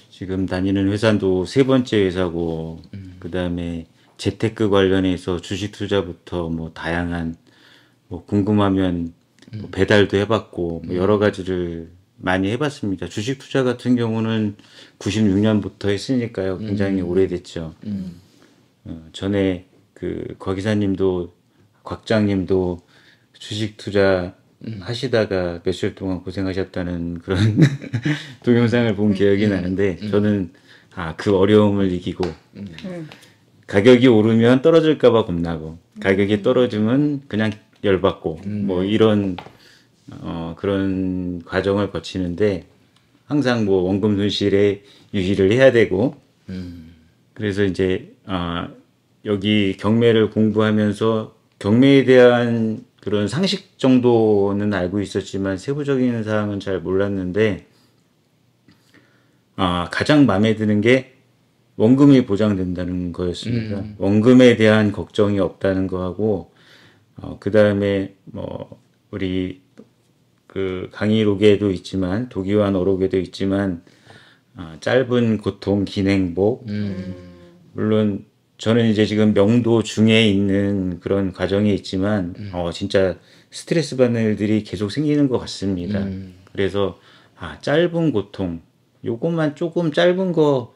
지금 다니는 회사도 세 번째 회사고 음. 그 다음에 재테크 관련해서 주식 투자부터 뭐 다양한 뭐 궁금하면 음. 뭐 배달도 해봤고 음. 뭐 여러 가지를 많이 해봤습니다. 주식 투자 같은 경우는 구십육 년부터 했으니까요. 굉장히 음. 오래됐죠. 음. 어, 전에 그 곽 기사님도 곽장님도 주식 투자 음. 하시다가 며칠 동안 고생하셨다는 그런 동영상을 본 음. 기억이 음. 나는데 음. 저는 아, 그 어려움을 이기고 음. 가격이 오르면 떨어질까봐 겁나고 음. 가격이 떨어지면 그냥 열받고 음. 뭐 이런 어, 그런 과정을 거치는데 항상 뭐 원금 손실에 유의를 해야 되고 음. 그래서 이제 어, 여기 경매를 공부하면서 경매에 대한 그런 상식 정도는 알고 있었지만 세부적인 사항은 잘 몰랐는데 아, 가장 마음에 드는 게 원금이 보장된다는 거였습니다. 음. 원금에 대한 걱정이 없다는 거하고 어, 그 다음에 뭐 우리 그 강의록에도 있지만 도기완 어록에도 있지만 어, 짧은 고통 긴 행복 음. 물론 저는 이제 지금 명도 중에 있는 그런 과정이 있지만 음. 어, 진짜 스트레스 받는 일들이 계속 생기는 것 같습니다. 음. 그래서 아, 짧은 고통 요것만 조금 짧은 거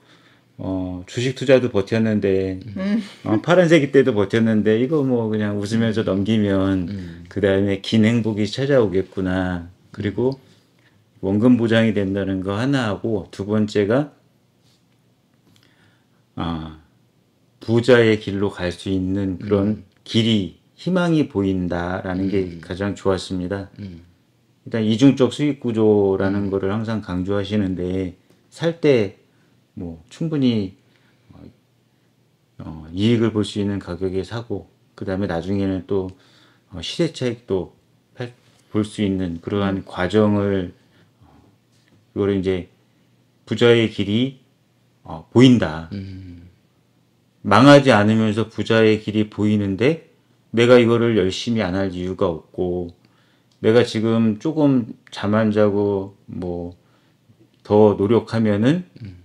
어, 주식 투자도 버텼는데 음. 어, 파란색이 때도 버텼는데 이거 뭐 그냥 웃으면서 넘기면 음. 그 다음에 긴 행복이 찾아오겠구나. 그리고 원금 보장이 된다는 거 하나하고 두 번째가 아 부자의 길로 갈 수 있는 그런 음. 길이, 희망이 보인다라는 음. 게 가장 좋았습니다. 음. 일단 이중적 수익 구조라는 음. 거를 항상 강조하시는데 살 때 뭐 충분히 어, 이익을 볼 수 있는 가격에 사고 그 다음에 나중에는 또 어, 시세 차익도 볼 수 있는 그러한 음. 과정을 이거를 이제 부자의 길이 어, 보인다. 음. 망하지 않으면서 부자의 길이 보이는데 내가 이거를 열심히 안 할 이유가 없고 내가 지금 조금 잠 안 자고 뭐 더 노력하면은 음.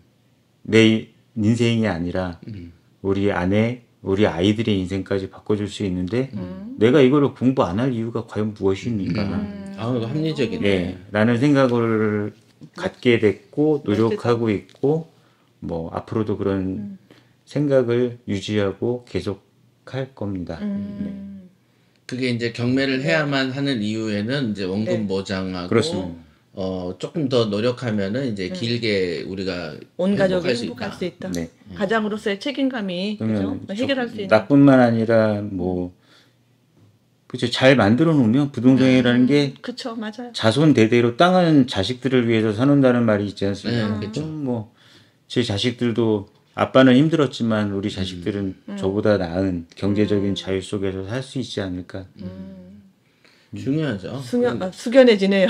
내 인생이 아니라 음. 우리 아내, 우리 아이들의 인생까지 바꿔줄 수 있는데 음. 내가 이거를 공부 안 할 이유가 과연 무엇입니까? 음. 아, 이거 합리적이네. 네, 라는 생각을 갖게 됐고 노력하고 있고 뭐 앞으로도 그런 음. 생각을 유지하고 계속 할 겁니다. 음. 네. 그게 이제 경매를 해야만 하는 이유에는 이제 원금 네. 보장하고 그렇습니다. 어, 조금 더 노력하면은 이제 네. 길게 우리가 온 가족이 행복할 수 있다. 네. 가장으로서의 책임감이 그죠? 해결할 수 있는. 나뿐만 아니라 뭐 그렇죠. 잘 만들어 놓으면 부동산이라는 음, 게 그쵸, 맞아요. 자손 대대로 땅은 자식들을 위해서 사놓는다는 말이 있지 않습니까? 네, 그렇죠. 뭐 제 자식들도 아빠는 힘들었지만 우리 자식들은 음. 저보다 나은 경제적인 음. 자유 속에서 살 수 있지 않을까. 음. 음. 중요하죠. 숙연, 음. 숙연해지네요.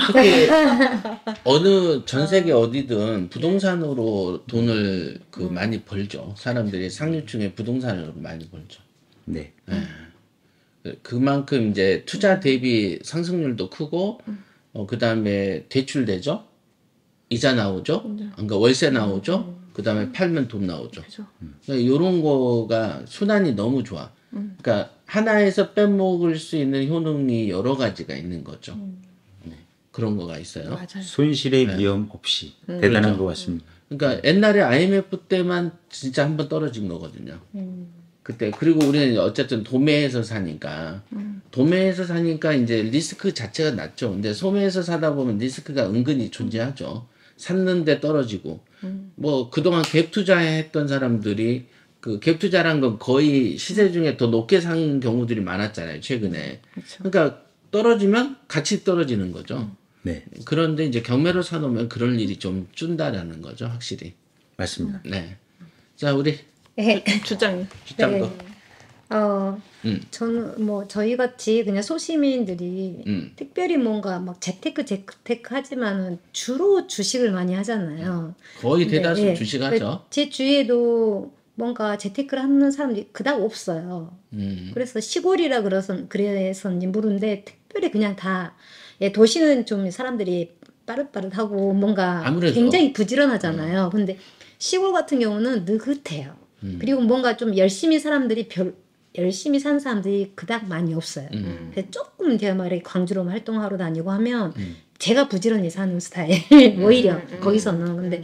어느 전 세계 어디든 부동산으로 돈을 그 음. 많이 벌죠. 사람들이 상류층에 부동산으로 많이 벌죠. 네. 네. 그만큼 이제 투자 대비 상승률도 크고 어, 그 다음에 대출되죠. 이자 나오죠. 그러니까 월세 나오죠. 음. 그 다음에 음. 팔면 돈 나오죠. 그렇죠. 음. 그러니까 이런 거가 순환이 너무 좋아. 음. 그러니까 하나에서 빼먹을 수 있는 효능이 여러 가지가 있는 거죠. 음. 네. 그런 거가 있어요. 맞아요. 손실의 네. 위험 없이 음. 대단한 그렇죠. 것 같습니다. 음. 그러니까 옛날에 아이엠에프 때만 진짜 한번 떨어진 거거든요. 음. 그때 그리고 우리는 어쨌든 도매에서 사니까 음. 도매에서 사니까 이제 리스크 자체가 낮죠. 근데 소매에서 사다 보면 리스크가 은근히 존재하죠. 샀는데 떨어지고 음. 뭐 그동안 갭 투자했던 사람들이 그 갭 투자란 건 거의 시세 중에 더 높게 산 경우들이 많았잖아요 최근에. 그쵸. 그러니까 떨어지면 같이 떨어지는 거죠. 음. 네. 그런데 이제 경매로 사놓으면 그럴 일이 좀 준다라는 거죠 확실히. 맞습니다. 네. 자 우리 네. 주장 주장도. 네. 어, 음. 저는 뭐 저희 같이 그냥 소시민들이 음. 특별히 뭔가 막 재테크 재테크 하지만은 주로 주식을 많이 하잖아요. 거의 대다수 네, 주식하죠. 제 주위에도 뭔가 재테크를 하는 사람들이 그닥 없어요. 음. 그래서 시골이라 그래서 그래서인지 모르는데 특별히 그냥 다 예, 도시는 좀 사람들이 빠릇빠릇하고 뭔가 아무래도. 굉장히 부지런하잖아요. 음. 근데 시골 같은 경우는 느긋해요. 음. 그리고 뭔가 좀 열심히 사람들이 별 열심히 산 사람들이 그닥 많이 없어요. 음. 그래서 조금 제가 말해 광주로 활동하러 다니고 하면 음. 제가 부지런히 사는 스타일 음. 오히려 음. 거기서는 근데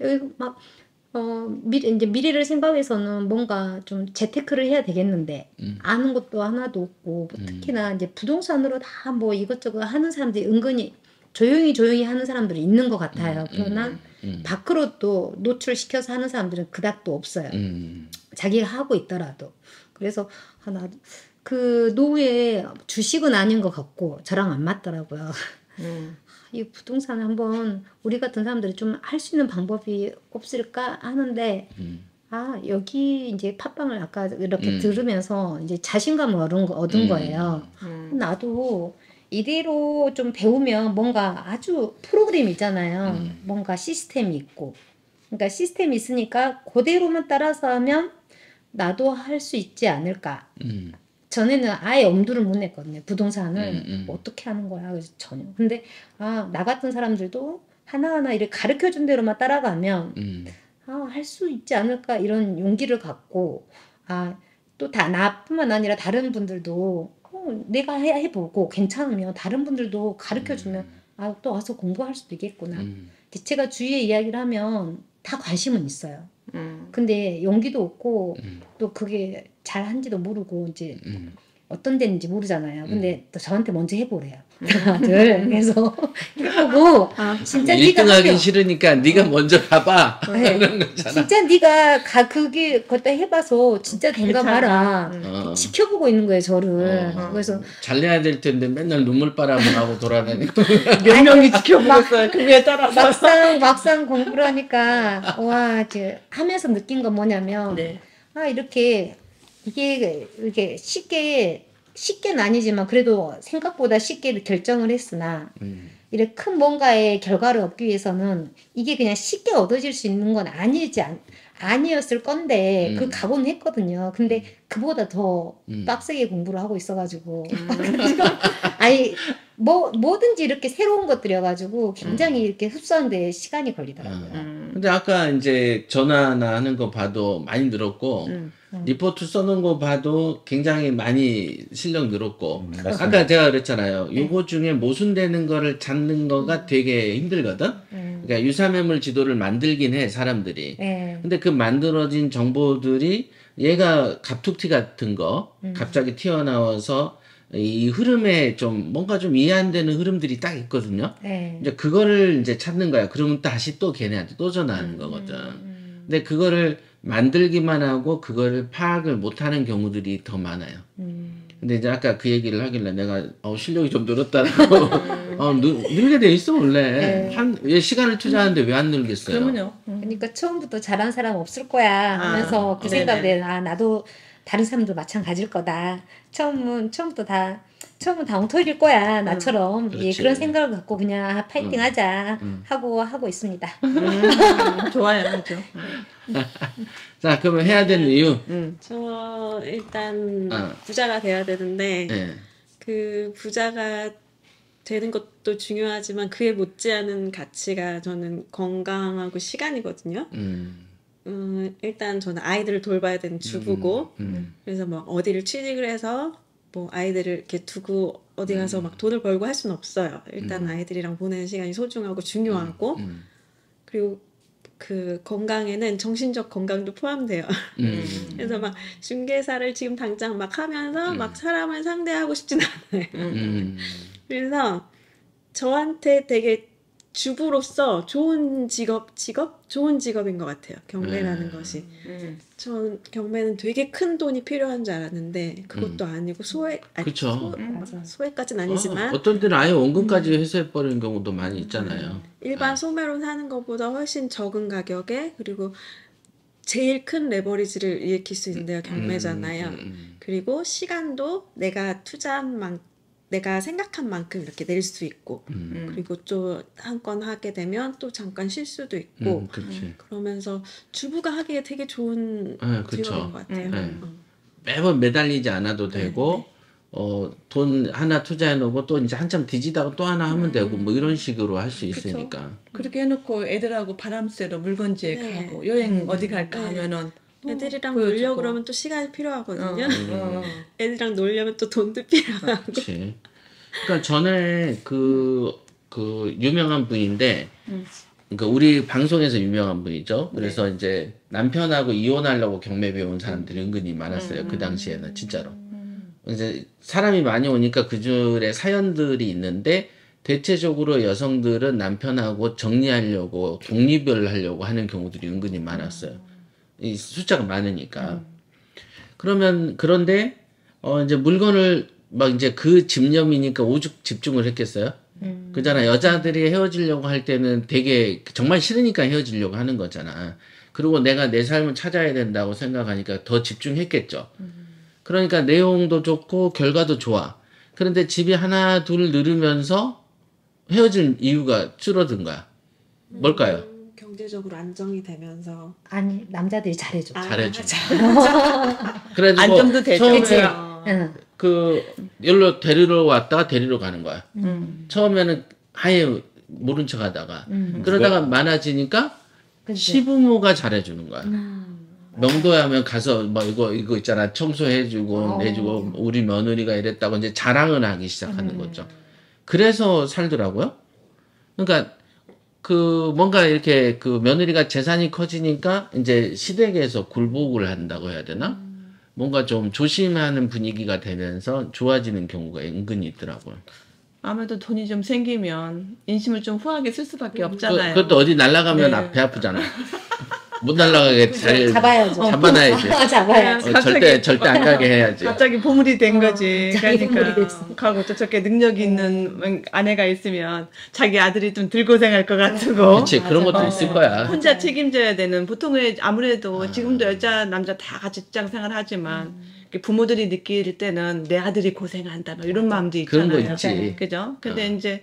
여기 막 어, 미래 이제 미래를 생각해서는 뭔가 좀 재테크를 해야 되겠는데 음. 아는 것도 하나도 없고 뭐 특히나 이제 부동산으로 다 뭐 이것저것 하는 사람들이 은근히 조용히 조용히 하는 사람들이 있는 것 같아요. 그러나 음. 음. 밖으로 또 노출시켜서 하는 사람들은 그닥 또 없어요. 음. 자기가 하고 있더라도. 그래서 하나 그 노후에 주식은 아닌 것 같고 저랑 안 맞더라고요. 음. 이 부동산 한번 우리 같은 사람들이 좀 할 수 있는 방법이 없을까 하는데 음. 아 여기 이제 팟빵을 아까 이렇게 음. 들으면서 이제 자신감을 얻은, 얻은 음. 거예요. 음. 나도 이대로 좀 배우면 뭔가 아주 프로그램 있잖아요. 음. 뭔가 시스템이 있고 그러니까 시스템이 있으니까 그대로만 따라서 하면 나도 할 수 있지 않을까. 음. 전에는 아예 엄두를 못 냈거든요. 부동산을 음, 음. 뭐 어떻게 하는 거야. 그래서 전혀. 근데 아, 나 같은 사람들도 하나하나 이렇게 가르쳐준 대로만 따라가면 음. 아, 할 수 있지 않을까 이런 용기를 갖고 아, 또 다 나뿐만 아니라 다른 분들도 어, 내가 해, 해보고 괜찮으면 다른 분들도 가르쳐주면 음. 아, 또 와서 공부할 수도 있겠구나. 음. 제가 주위에 이야기를 하면 다 관심은 있어요. 음. 근데 용기도 없고 음. 또 그게 잘 한지도 모르고 이제 음. 어떤 데인지 모르잖아요. 근데 음. 또 저한테 먼저 해보래요. 다들 그래서 해보고 아, 진짜 일 등 네가 하기 싫으니까 네가 먼저 가봐. 네. 진짜 네가 가 그게 그것도 해봐서 진짜 된가 봐라. 어. 지켜보고 있는 거예요 저를. 어. 그래서 잘내야 될 텐데 맨날 눈물바람을 하고 돌아다니고 몇 명이 지켜보겠어요. 그에 따라서 막상 막상 공부를 하니까 와 이제 하면서 느낀 건 뭐냐면 네. 아 이렇게. 이게 이게 쉽게 쉽게는 아니지만 그래도 생각보다 쉽게 결정을 했으나 음. 이렇게 큰 뭔가의 결과를 얻기 위해서는 이게 그냥 쉽게 얻어질 수 있는 건 아니지 않, 아니었을 건데 음. 그 각오는 했거든요. 근데 그보다 더 음. 빡세게 공부를 하고 있어가지고 음. 아니 뭐 뭐든지 이렇게 새로운 것들이어가지고 굉장히 음. 이렇게 흡수하는데 시간이 걸리더라고요. 음. 근데 아까 이제 전화나 하는 거 봐도 많이 늘었고. 음. 리포트 써놓은 거 봐도 굉장히 많이 실력 늘었고 음, 아까 제가 그랬잖아요. 요거 중에 모순되는 거를 찾는 거가 되게 힘들거든. 음. 그러니까 유사매물 지도를 만들긴 해 사람들이. 음. 근데 그 만들어진 정보들이 얘가 갑툭튀 같은 거 음. 갑자기 튀어나와서 이 흐름에 좀 뭔가 좀 이해 안 되는 흐름들이 딱 있거든요. 음. 이제 그거를 이제 찾는 거야. 그러면 다시 또 걔네한테 또 전화하는 음. 거거든. 음. 근데 그거를 만들기만 하고 그거를 파악을 못하는 경우들이 더 많아요. 음. 근데 이제 아까 그 얘기를 하길래 내가 어, 실력이 좀 늘었다라고 어, 늘, 늘게 돼 있어 원래. 네. 한, 얘 시간을 투자하는데 왜 안 늘겠어요? 그럼요. 음. 그러니까 처음부터 잘한 사람 없을 거야 하면서 아, 그 생각에 아, 나도 다른 사람도 마찬가지일 거다. 처음은 처음부터 다 처음은 다 엉터리일 거야 나처럼. 음, 예, 그런 생각을 갖고 그냥 파이팅하자 음. 하고 하고 있습니다. 음, 좋아요, 그렇죠. 자, 그러면 해야 되는 이유? 음. 저 일단 아. 부자가 돼야 되는데 네. 그 부자가 되는 것도 중요하지만 그에 못지않은 가치가 저는 건강하고 시간이거든요. 음. 음, 일단 저는 아이들을 돌봐야 되는 주부고 음, 음. 그래서 막 어디를 취직을 해서 뭐 아이들을 이렇게 두고 어디 가서 음. 막 돈을 벌고 할 수는 없어요. 일단 음. 아이들이랑 보내는 시간이 소중하고 중요하고 음, 음. 그리고 그 건강에는 정신적 건강도 포함돼요. 음. 그래서 막 중개사를 지금 당장 막 하면서 음. 막 사람을 상대하고 싶진 않아요. 음. 그래서 저한테 되게 주부로서 좋은 직업, 직업? 좋은 직업인 것 같아요. 경매라는 음. 것이. 음. 전 경매는 되게 큰 돈이 필요한 줄 알았는데 그것도 음. 아니고 소액, 아니, 그쵸. 소, 소액까지는 아니지만 어, 어떤 때는 아예 원금까지 회수해버리는 경우도 많이 있잖아요. 음. 일반 소매로 사는 것보다 훨씬 적은 가격에 그리고 제일 큰 레버리지를 일으킬 수 있는 데가 경매잖아요. 음. 음. 그리고 시간도 내가 투자한 만큼 내가 생각한 만큼 이렇게 낼 수 있고 음. 그리고 또 한 건 하게 되면 또 잠깐 쉴 수도 있고 음, 그러면서 주부가 하기에 되게 좋은 네, 직업인 것 같아요. 네. 어. 매번 매달리지 않아도 되고 네. 어, 돈 하나 투자해놓고 또 이제 한참 뒤지다가 또 하나 하면 음. 되고 뭐 이런 식으로 할 수 있으니까 그렇게 해놓고 애들하고 바람 쐬러 물건지에 네. 가고 여행 음. 어디 갈까 네. 하면은 애들이랑 보여주고. 놀려 그러면 또 시간이 필요하거든요. 어. 애들이랑 놀려면 또 돈도 필요하고. 그렇지. 그러니까 전에 그, 그 유명한 분인데, 음. 그러니까 우리 방송에서 유명한 분이죠. 그래서 네. 이제 남편하고 이혼하려고 경매 배운 사람들이 은근히 많았어요. 음. 그 당시에는 진짜로. 음. 이제 사람이 많이 오니까 그 줄에 사연들이 있는데 대체적으로 여성들은 남편하고 정리하려고 독립을 하려고 하는 경우들이 은근히 많았어요. 음. 이 숫자가 많으니까. 음. 그러면, 그런데, 어, 이제 물건을, 막 이제 그 집념이니까 오죽 집중을 했겠어요? 음. 그잖아. 여자들이 헤어지려고 할 때는 되게, 정말 싫으니까 헤어지려고 하는 거잖아. 그리고 내가 내 삶을 찾아야 된다고 생각하니까 더 집중했겠죠. 음. 그러니까 내용도 좋고, 결과도 좋아. 그런데 집이 하나, 둘 늘으면서 헤어질 이유가 줄어든 거야. 뭘까요? 음. 경제적으로 안정이 되면서 아니 남자들이 잘해줘 아, 잘해줘 그래도 안정도 뭐 되죠. 처음에 응. 그 여기로 데리러 왔다가 데리러 가는 거야. 음. 처음에는 아예 모른 척하다가 음. 그러다가 음. 많아지니까 그치? 시부모가 잘해주는 거야. 음. 명도에 하면 가서 뭐 이거 이거 있잖아 청소해주고 오. 내주고 우리 며느리가 이랬다고 이제 자랑을 하기 시작하는 음. 거죠. 그래서 살더라고요. 그러니까. 그, 뭔가 이렇게 그 며느리가 재산이 커지니까 이제 시댁에서 굴복을 한다고 해야 되나? 음. 뭔가 좀 조심하는 분위기가 되면서 좋아지는 경우가 은근히 있더라고요. 아무래도 돈이 좀 생기면 인심을 좀 후하게 쓸 수밖에 없잖아요. 그, 그것도 어디 날아가면 네. 배 아프잖아. 못 날아가게 잘 잡아야죠. 잡아놔야지. 잡아야지. 어, 절대 절대 안 가게 해야지. 갑자기 보물이 된 거지. 어, 그러니까 가고 저렇게 능력이 있는 음. 아내가 있으면 자기 아들이 좀 덜 고생할 것 같고. 그렇지 그런 것도 어. 있을 거야. 혼자 책임져야 되는 보통의 아무래도 아. 지금도 여자 남자 다 같이 직장 생활하지만. 음. 부모들이 느낄 때는 내 아들이 고생한다 막 이런 마음도 있잖아요. 그런 거 있지. 그죠? 근데 어. 이제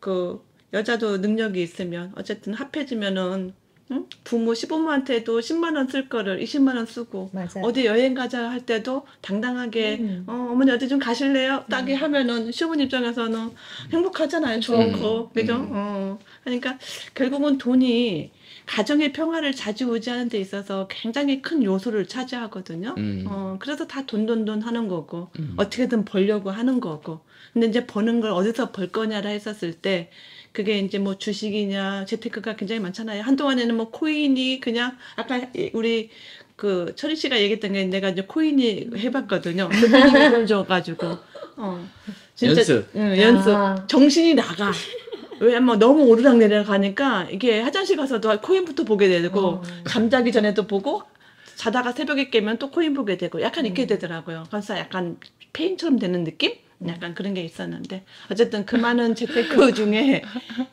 그 여자도 능력이 있으면 어쨌든 합해지면은 응? 부모 시부모한테도 십만 원 쓸 거를 이십만 원 쓰고 맞아요. 어디 여행 가자 할 때도 당당하게 음. 어, 어머니 어디 좀 가실래요? 딱히 음. 하면은 시부모 입장에서는 행복하잖아요. 좋고 음. 그죠? 음. 어. 그러니까 결국은 돈이 가정의 평화를 좌지우지하는 데 있어서 굉장히 큰 요소를 차지하거든요. 음. 어, 그래서 다 돈돈돈 하는 거고 음. 어떻게든 벌려고 하는 거고 근데 이제 버는 걸 어디서 벌 거냐라 했었을 때 그게 이제 뭐 주식이냐 재테크가 굉장히 많잖아요. 한동안에는 뭐 코인이 그냥 아까 우리 그 철희 씨가 얘기했던 게 내가 이제 코인이 해봤거든요. 돈을 줘가지고 어, 진짜, 연습 응, 연습 아. 정신이 나가. 왜냐면 너무 오르락내리락 가니까 이게 화장실 가서도 코인부터 보게 되고 어. 잠자기 전에도 보고 자다가 새벽에 깨면 또 코인 보게 되고 약간 이렇게 음. 되더라고요. 그래서 약간 페인처럼 되는 느낌? 약간 그런 게 있었는데 어쨌든 그 많은 재테크 중에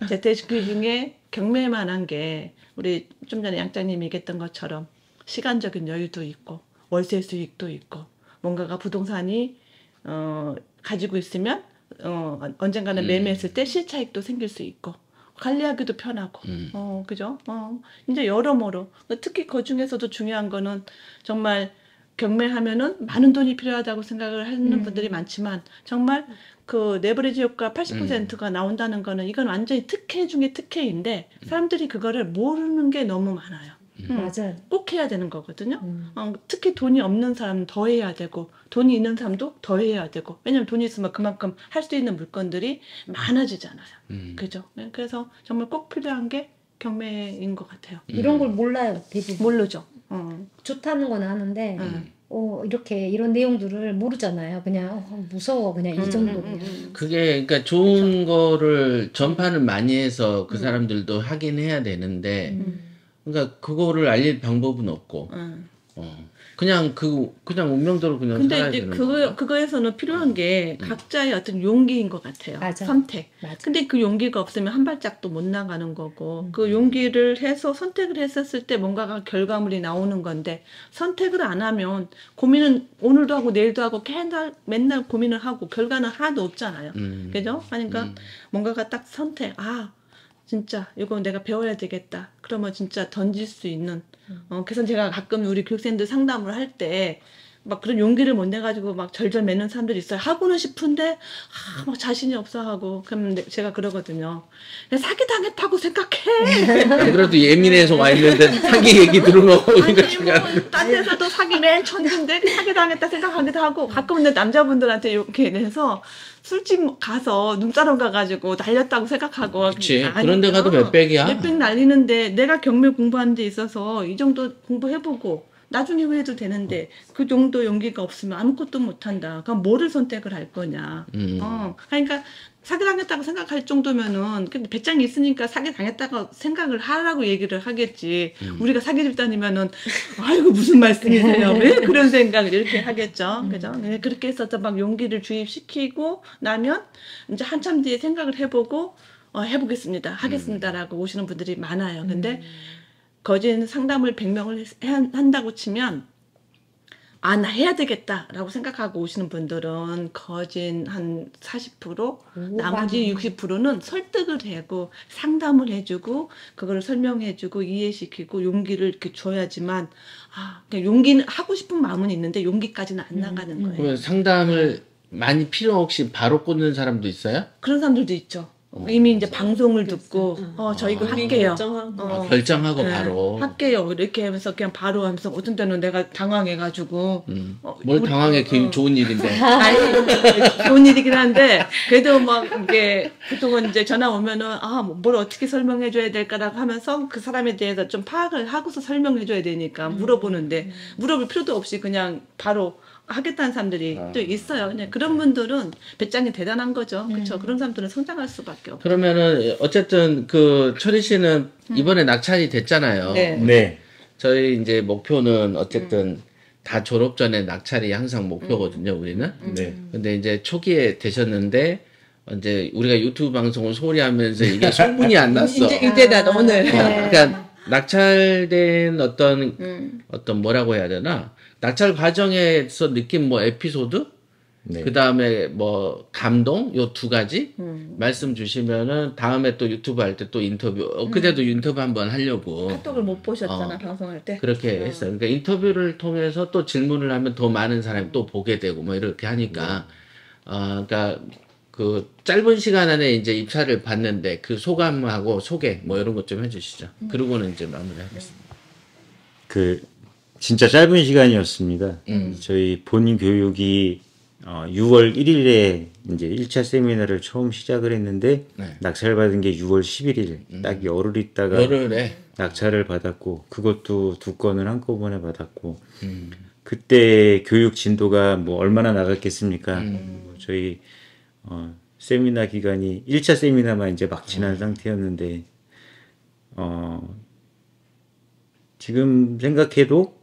재테크 중에 경매만한 게 우리 좀 전에 양장님이 얘기했던 것처럼 시간적인 여유도 있고 월세 수익도 있고 뭔가가 부동산이 어, 가지고 있으면 어, 언젠가는 음. 매매했을 때 실차익도 생길 수 있고 관리하기도 편하고 음. 어, 그죠? 어, 이제 여러모로 특히 그 중에서도 중요한 거는 정말 경매하면은 많은 돈이 필요하다고 생각을 하는 음. 분들이 많지만 정말 그 레버리지 효과 팔십 퍼센트가 음. 나온다는 거는 이건 완전히 특혜 중에 특혜인데 사람들이 그거를 모르는 게 너무 많아요. 음. 맞아요. 꼭 해야 되는 거거든요. 음. 어, 특히 돈이 없는 사람은 더 해야 되고 돈이 있는 사람도 더 해야 되고 왜냐하면 돈이 있으면 그만큼 할 수 있는 물건들이 많아지잖아요. 음. 그죠? 그래서 정말 꼭 필요한 게 경매인 것 같아요. 음. 이런 걸 몰라요 대부분. 모르죠. 어. 좋다는 건 아는데 음. 어, 이렇게 이런 내용들을 모르잖아요. 그냥 어, 무서워 그냥 이 정도. 음, 음, 음. 그게 그러니까 좋은 그렇죠. 거를 전파를 많이 해서 그 사람들도 음. 하긴 해야 되는데 음. 그러니까 그거를 알릴 방법은 없고 음. 어. 그냥 그 그냥 운명대로 그냥 근데 살아야 이제 되는 그거 건가? 그거에서는 필요한 게 음. 각자의 어떤 용기인 것 같아요. 맞아. 선택. 맞아. 근데 그 용기가 없으면 한 발짝도 못 나가는 거고 음. 그 용기를 해서 선택을 했었을 때 뭔가가 결과물이 나오는 건데 선택을 안 하면 고민은 오늘도 하고 내일도 하고 맨날 맨날 고민을 하고 결과는 하나도 없잖아요. 음. 그죠? 그러니까 음. 뭔가가 딱 선택. 아 진짜 이거 내가 배워야 되겠다. 그러면 진짜 던질 수 있는. 어, 그래서 제가 가끔 우리 교육생들 상담을 할 때 막 그런 용기를 못 내가지고 막 절절매는 사람들이 있어요. 하고는 싶은데 아, 막 자신이 없어 하고 그럼 제가 그러거든요. 사기 당했다고 생각해. 안 그래도 예민해서 와 있는데 사기 얘기 들으면 아니 뭐 딴 데서도 사기 맨 천진데 사기 당했다 생각하기도 하고 가끔은 남자분들한테 이렇게 해서 술집 가서 눈사람 가가지고 날렸다고 생각하고. 그렇지. 아니죠. 그런 데 가도 몇백이야. 몇백 날리는데 내가 경매 공부하는 데 있어서 이 정도 공부해보고 나중에 해도 되는데 그 정도 용기가 없으면 아무것도 못한다. 그럼 뭐를 선택을 할 거냐. 음. 어, 그러니까 사기당했다고 생각할 정도면은 근데 배짱이 있으니까 사기당했다고 생각을 하라고 얘기를 하겠지. 음. 우리가 사기집 다니면은 아이고 무슨 말씀이세요. 왜 그런 생각을 이렇게 하겠죠. 음. 그죠? 그렇게 해서 막 용기를 주입시키고 나면 이제 한참 뒤에 생각을 해보고 어, 해보겠습니다. 하겠습니다라고 오시는 분들이 많아요. 근데 음. 거진 상담을 백 명을 한다고 치면 아, 나 해야 되겠다라고 생각하고 오시는 분들은 거진 한 사십 퍼센트 오, 나머지 맞네. 육십 퍼센트는 설득을 하고 상담을 해주고 그걸 설명해주고 이해시키고 용기를 이렇게 줘야지만 아, 그러니까 용기는 하고 싶은 마음은 있는데 용기까지는 안 음, 나가는 거예요. 그러면 상담을 많이 필요 없이 바로 꽂는 사람도 있어요? 그런 사람들도 있죠. 이미 이제 방송을 듣고 어 저 이거 할게요. 결정하고, 어, 결정하고 네, 바로 할게요. 이렇게 하면서 그냥 바로 하면서 어떤 때는 내가 당황해가지고 음. 어, 뭘 우리, 당황해? 어. 좋은 일인데. 아니 좋은 일이긴 한데 그래도 막 이게 보통은 이제 전화 오면은 아 뭘 어떻게 설명해줘야 될까라고 하면서 그 사람에 대해서 좀 파악을 하고서 설명해줘야 되니까 물어보는데 물어볼 필요도 없이 그냥 바로. 하겠다는 사람들이 아. 또 있어요. 그냥 그런 분들은 배짱이 대단한 거죠. 그렇죠. 음. 그런 사람들은 성장할 수밖에 없어요. 그러면은 어쨌든 그 철희 씨는 음. 이번에 낙찰이 됐잖아요. 네. 네. 저희 이제 목표는 어쨌든 음. 다 졸업 전에 낙찰이 항상 목표거든요. 음. 우리는. 음. 네. 근데 이제 초기에 되셨는데 이제 우리가 유튜브 방송을 소홀히 하면서 이게 소문이 안 났어. 이제 이때다 오늘. 네. 어, 그러니까 낙찰된 어떤 음. 어떤 뭐라고 해야 되나? 낙찰 과정에서 느낀 뭐 에피소드, 네. 그 다음에 뭐 감동, 요 두 가지 음. 말씀 주시면은 다음에 또 유튜브 할 때 또 인터뷰, 엊그제도 음. 인터뷰 한번 하려고. 카톡을 못 보셨잖아, 어, 방송할 때. 그렇게 어. 했어요. 그러니까 인터뷰를 통해서 또 질문을 하면 더 많은 사람이 또 보게 되고 뭐 이렇게 하니까, 네. 어, 그러니까 그 짧은 시간 안에 이제 입찰을 봤는데 그 소감하고 소개 뭐 이런 것 좀 해주시죠. 음. 그러고는 이제 마무리하겠습니다. 그. 진짜 짧은 시간이었습니다. 음. 저희 본 교육이 어, 유월 일일에 이제 일 차 세미나를 처음 시작을 했는데 네. 낙찰 받은 게 유월 십일일 음. 딱 열흘 있다가 열흘에. 낙찰을 받았고 그것도 두 건을 한꺼번에 받았고 음. 그때 교육 진도가 뭐 얼마나 나갔겠습니까? 음. 뭐 저희 어, 세미나 기간이 일 차 세미나만 이제 막 지난 음. 상태였는데 어, 지금 생각해도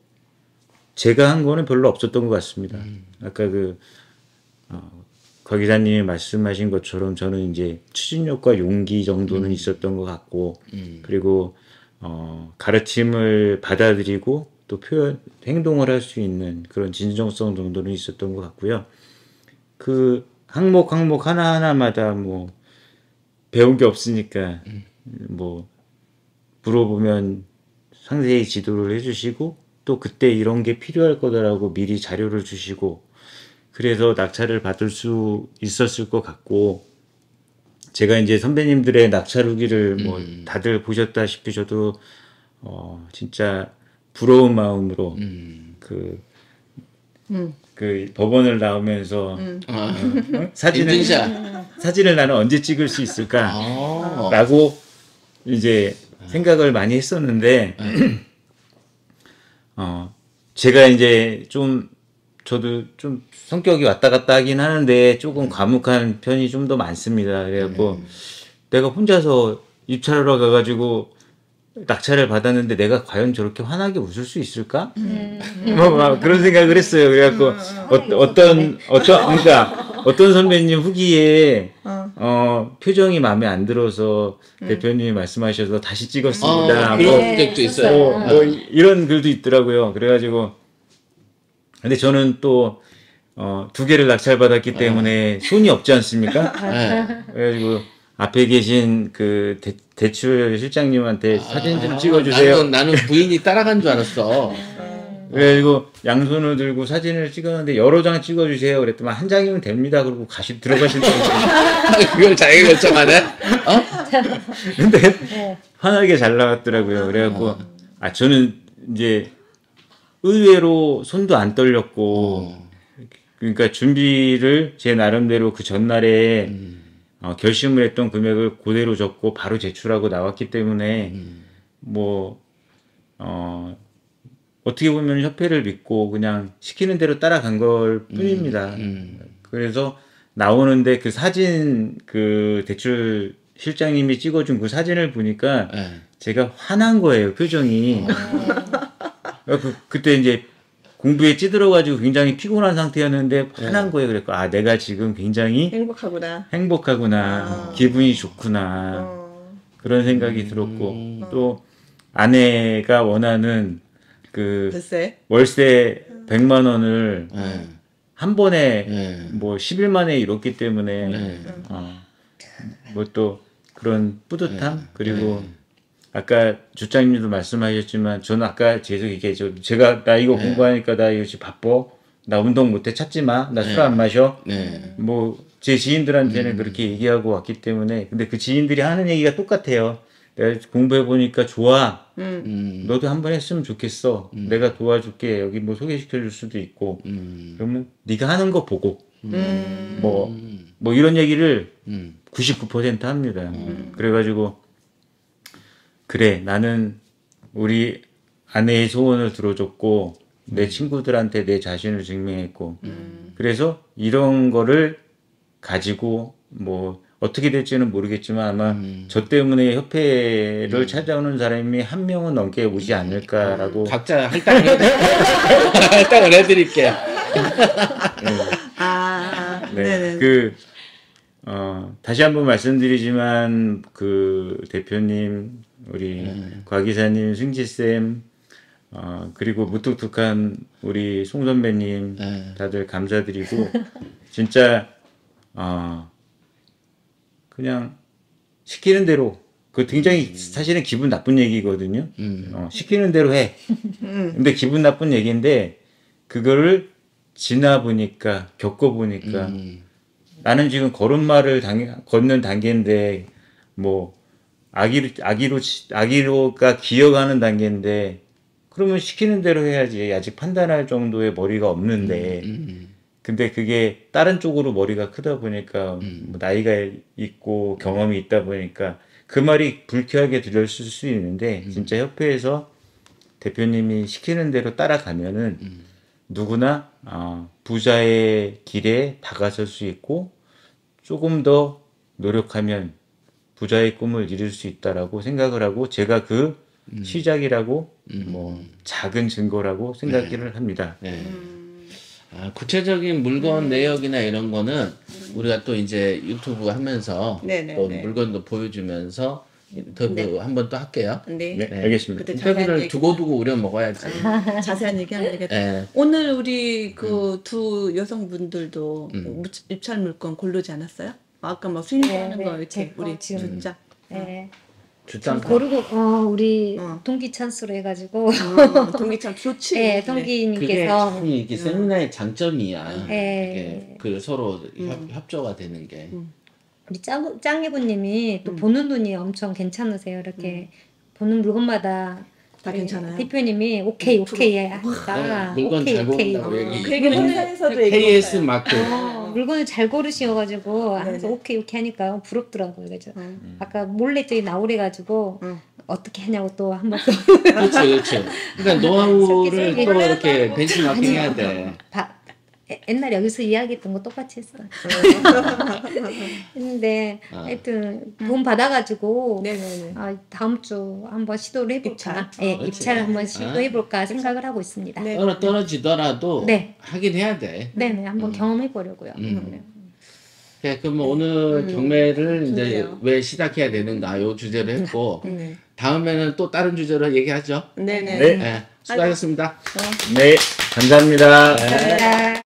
제가 한 거는 별로 없었던 것 같습니다. 음. 아까 그, 어, 곽 기사님이 말씀하신 것처럼 저는 이제 추진력과 용기 정도는 음. 있었던 것 같고, 음. 그리고, 어, 가르침을 받아들이고 또 표현, 행동을 할 수 있는 그런 진정성 정도는 있었던 것 같고요. 그 항목 항목 하나하나마다 뭐, 배운 게 없으니까, 음. 뭐, 물어보면 상세히 지도를 해주시고, 또 그때 이런 게 필요할 거다라고 미리 자료를 주시고 그래서 낙찰을 받을 수 있었을 것 같고 제가 이제 선배님들의 낙찰 후기를 뭐 다들 보셨다시피 저도 어, 진짜 부러운 마음으로 음. 그, 음. 그 법원을 나오면서 음. 어, 응? 사진을 사진을 나는 언제 찍을 수 있을까라고 이제 생각을 많이 했었는데 어, 제가 이제 좀 저도 좀 성격이 왔다 갔다 하긴 하는데 조금 과묵한 편이 좀 더 많습니다. 그래갖고 음. 내가 혼자서 입찰하러 가가지고 낙찰을 받았는데 내가 과연 저렇게 환하게 웃을 수 있을까? 음. 뭐 막 그런 생각을 했어요. 그래갖고 음. 어, 어떤 어떤 그러니까 어떤 선배님 후기에 어. 어, 표정이 마음에 안 들어서 음. 대표님이 말씀하셔서 다시 찍었습니다. 어, 그런 뭐, 네, 있어요. 뭐, 뭐 이런 글도 있더라고요. 그래가지고. 근데 저는 또, 어, 두 개를 낙찰받았기 네. 때문에 손이 없지 않습니까? 네. 그래가지고, 앞에 계신 그 대, 대출 실장님한테 아, 사진 좀 찍어주세요. 나는, 나는 부인이 따라간 줄 알았어. 그래가지고, 양손을 들고 사진을 찍었는데, 여러 장 찍어주세요. 그랬더니, 한 장이면 됩니다. 그러고 가시, 들어가실 때. 그걸 자기가 결정하네? 어? 근데, 환하게 잘 나왔더라고요. 그래갖고, 아, 저는 이제, 의외로 손도 안 떨렸고 오. 그러니까 준비를 제 나름대로 그 전날에 음. 어, 결심을 했던 금액을 그대로 적고 바로 제출하고 나왔기 때문에 음. 뭐 어, 어떻게 보면 협회를 믿고 그냥 시키는 대로 따라간 걸 뿐입니다. 음. 음. 그래서 나오는데 그 사진 그 대출 실장님이 찍어준 그 사진을 보니까 에. 제가 화난 거예요, 표정이. 그, 그때 이제 공부에 찌들어가지고 굉장히 피곤한 상태였는데 화난 네. 거예요. 그랬고, 아, 내가 지금 굉장히 행복하구나. 행복하구나. 아. 기분이 좋구나. 어. 그런 생각이 음. 들었고, 어. 또 아내가 원하는 그 글쎄? 월세 백만 원을 네. 한 번에 네. 뭐 십 일 만에 이뤘기 때문에, 네. 어, 뭐 또 그런 뿌듯함? 네. 그리고 네. 아까 주장님도 말씀하셨지만 저는 아까 계속 얘기했죠. 제가 나 이거 네. 공부하니까 나 요즘 바빠. 나 운동 못해. 찾지 마. 나 술 안 네. 마셔. 네. 뭐 제 지인들한테는 음. 그렇게 얘기하고 왔기 때문에 근데 그 지인들이 하는 얘기가 똑같아요. 내가 공부해보니까 좋아. 음. 너도 한번 했으면 좋겠어. 음. 내가 도와줄게. 여기 뭐 소개시켜줄 수도 있고. 음. 그러면 네가 하는 거 보고. 음. 뭐, 뭐 이런 얘기를 음. 구십구 퍼센트 합니다. 음. 그래가지고 그래, 나는 우리 아내의 소원을 들어줬고 음. 내 친구들한테 내 자신을 증명했고 음. 그래서 이런 거를 가지고 뭐 어떻게 될지는 모르겠지만 아마 음. 저 때문에 협회를 음. 찾아오는 사람이 한 명은 넘게 오지 않을까라고 각자 할당을 할당을 해드릴게요. 아, 네, 네네. 그 어, 다시 한번 말씀드리지만 그 대표님. 우리 네. 곽 이사님, 승지쌤, 어, 그리고 무뚝뚝한 우리 송 선배님 네. 다들 감사드리고 진짜 어, 그냥 시키는 대로 그 굉장히 음. 사실은 기분 나쁜 얘기거든요. 음. 어, 시키는 대로 해. 근데 기분 나쁜 얘기인데 그거를 지나보니까 겪어보니까 음. 나는 지금 걸음마를 당, 걷는 단계인데 뭐 아기로, 아기로, 아기로가 기어가는 단계인데, 그러면 시키는 대로 해야지. 아직 판단할 정도의 머리가 없는데, 음, 음, 음. 근데 그게 다른 쪽으로 머리가 크다 보니까, 음. 뭐 나이가 있고 경험이 있다 보니까, 그 말이 불쾌하게 들렸을 수 있는데, 음. 진짜 협회에서 대표님이 시키는 대로 따라가면은, 음. 누구나, 어, 부자의 길에 다가설 수 있고, 조금 더 노력하면, 부자의 꿈을 이룰 수 있다라고 생각을 하고 제가 그 음. 시작이라고 음. 뭐 작은 증거라고 생각을 네. 합니다. 네. 음. 아, 구체적인 물건 내역이나 이런 거는 우리가 또 이제 유튜브 하면서 네네, 또 네. 물건도 보여주면서 더 네. 한번 또 할게요. 네, 네. 네. 알겠습니다. 인터뷰를 두고두고 우려 먹어야지. 아, 자세한 얘기하면 되겠다. 네. 오늘 우리 그 두 음. 여성분들도 음. 입찰 물건 고르지 않았어요? 아까 막 수입하는 네, 거 이렇게 우리 지금 주자. 네. 주자 고르고 어 우리 어. 동기 찬스로 해가지고 어, 동기 찬스 좋지. 네, 동기님께서 그게, 이게 음. 세미나의 장점이야. 네. 그 서로 음. 협조가 되는 게. 음. 우리 짱 짱예부님이 또 음. 보는 눈이 엄청 괜찮으세요. 이렇게 음. 보는 물건마다 다 괜찮아요. 대표님이 오케이 오케이 하니까 네, 물건 오케이, 잘 고른다고 얘기. 그 얘기는 회사에서도 얘기했어요. 케이에스 마크. 어, 물건을 잘 고르시어가지고 하면서 오케이 오케이 하니까 부럽더라고요. 그죠? 음. 아까 몰래 저기 나오래가지고 음. 어떻게 하냐고 또 한 번 또. 그렇죠, 그렇죠. 그러니까 노하우를 또 이렇게 벤치마킹 해야 돼. 바, 옛날에 여기서 이야기했던 거 똑같이 했어. 했는데 아. 하여튼 돈 받아가지고 네네네. 아, 다음 주 한번 시도를 해볼까. 입찰, 네, 입찰 한번 시도해볼까 아. 생각을 하고 있습니다. 네. 떨어 떨어지더라도 네. 하긴 해야 돼. 네네 한번 음. 경험해 보려고요. 음. 네, 그럼 네. 오늘 경매를 음, 이제 좋네요. 왜 시작해야 되는가 요 주제를 했고 네. 다음에는 또 다른 주제로 얘기하죠. 네네. 네. 네. 수고하셨습니다. 네. 네. 감사합니다. 감사합니다. 네.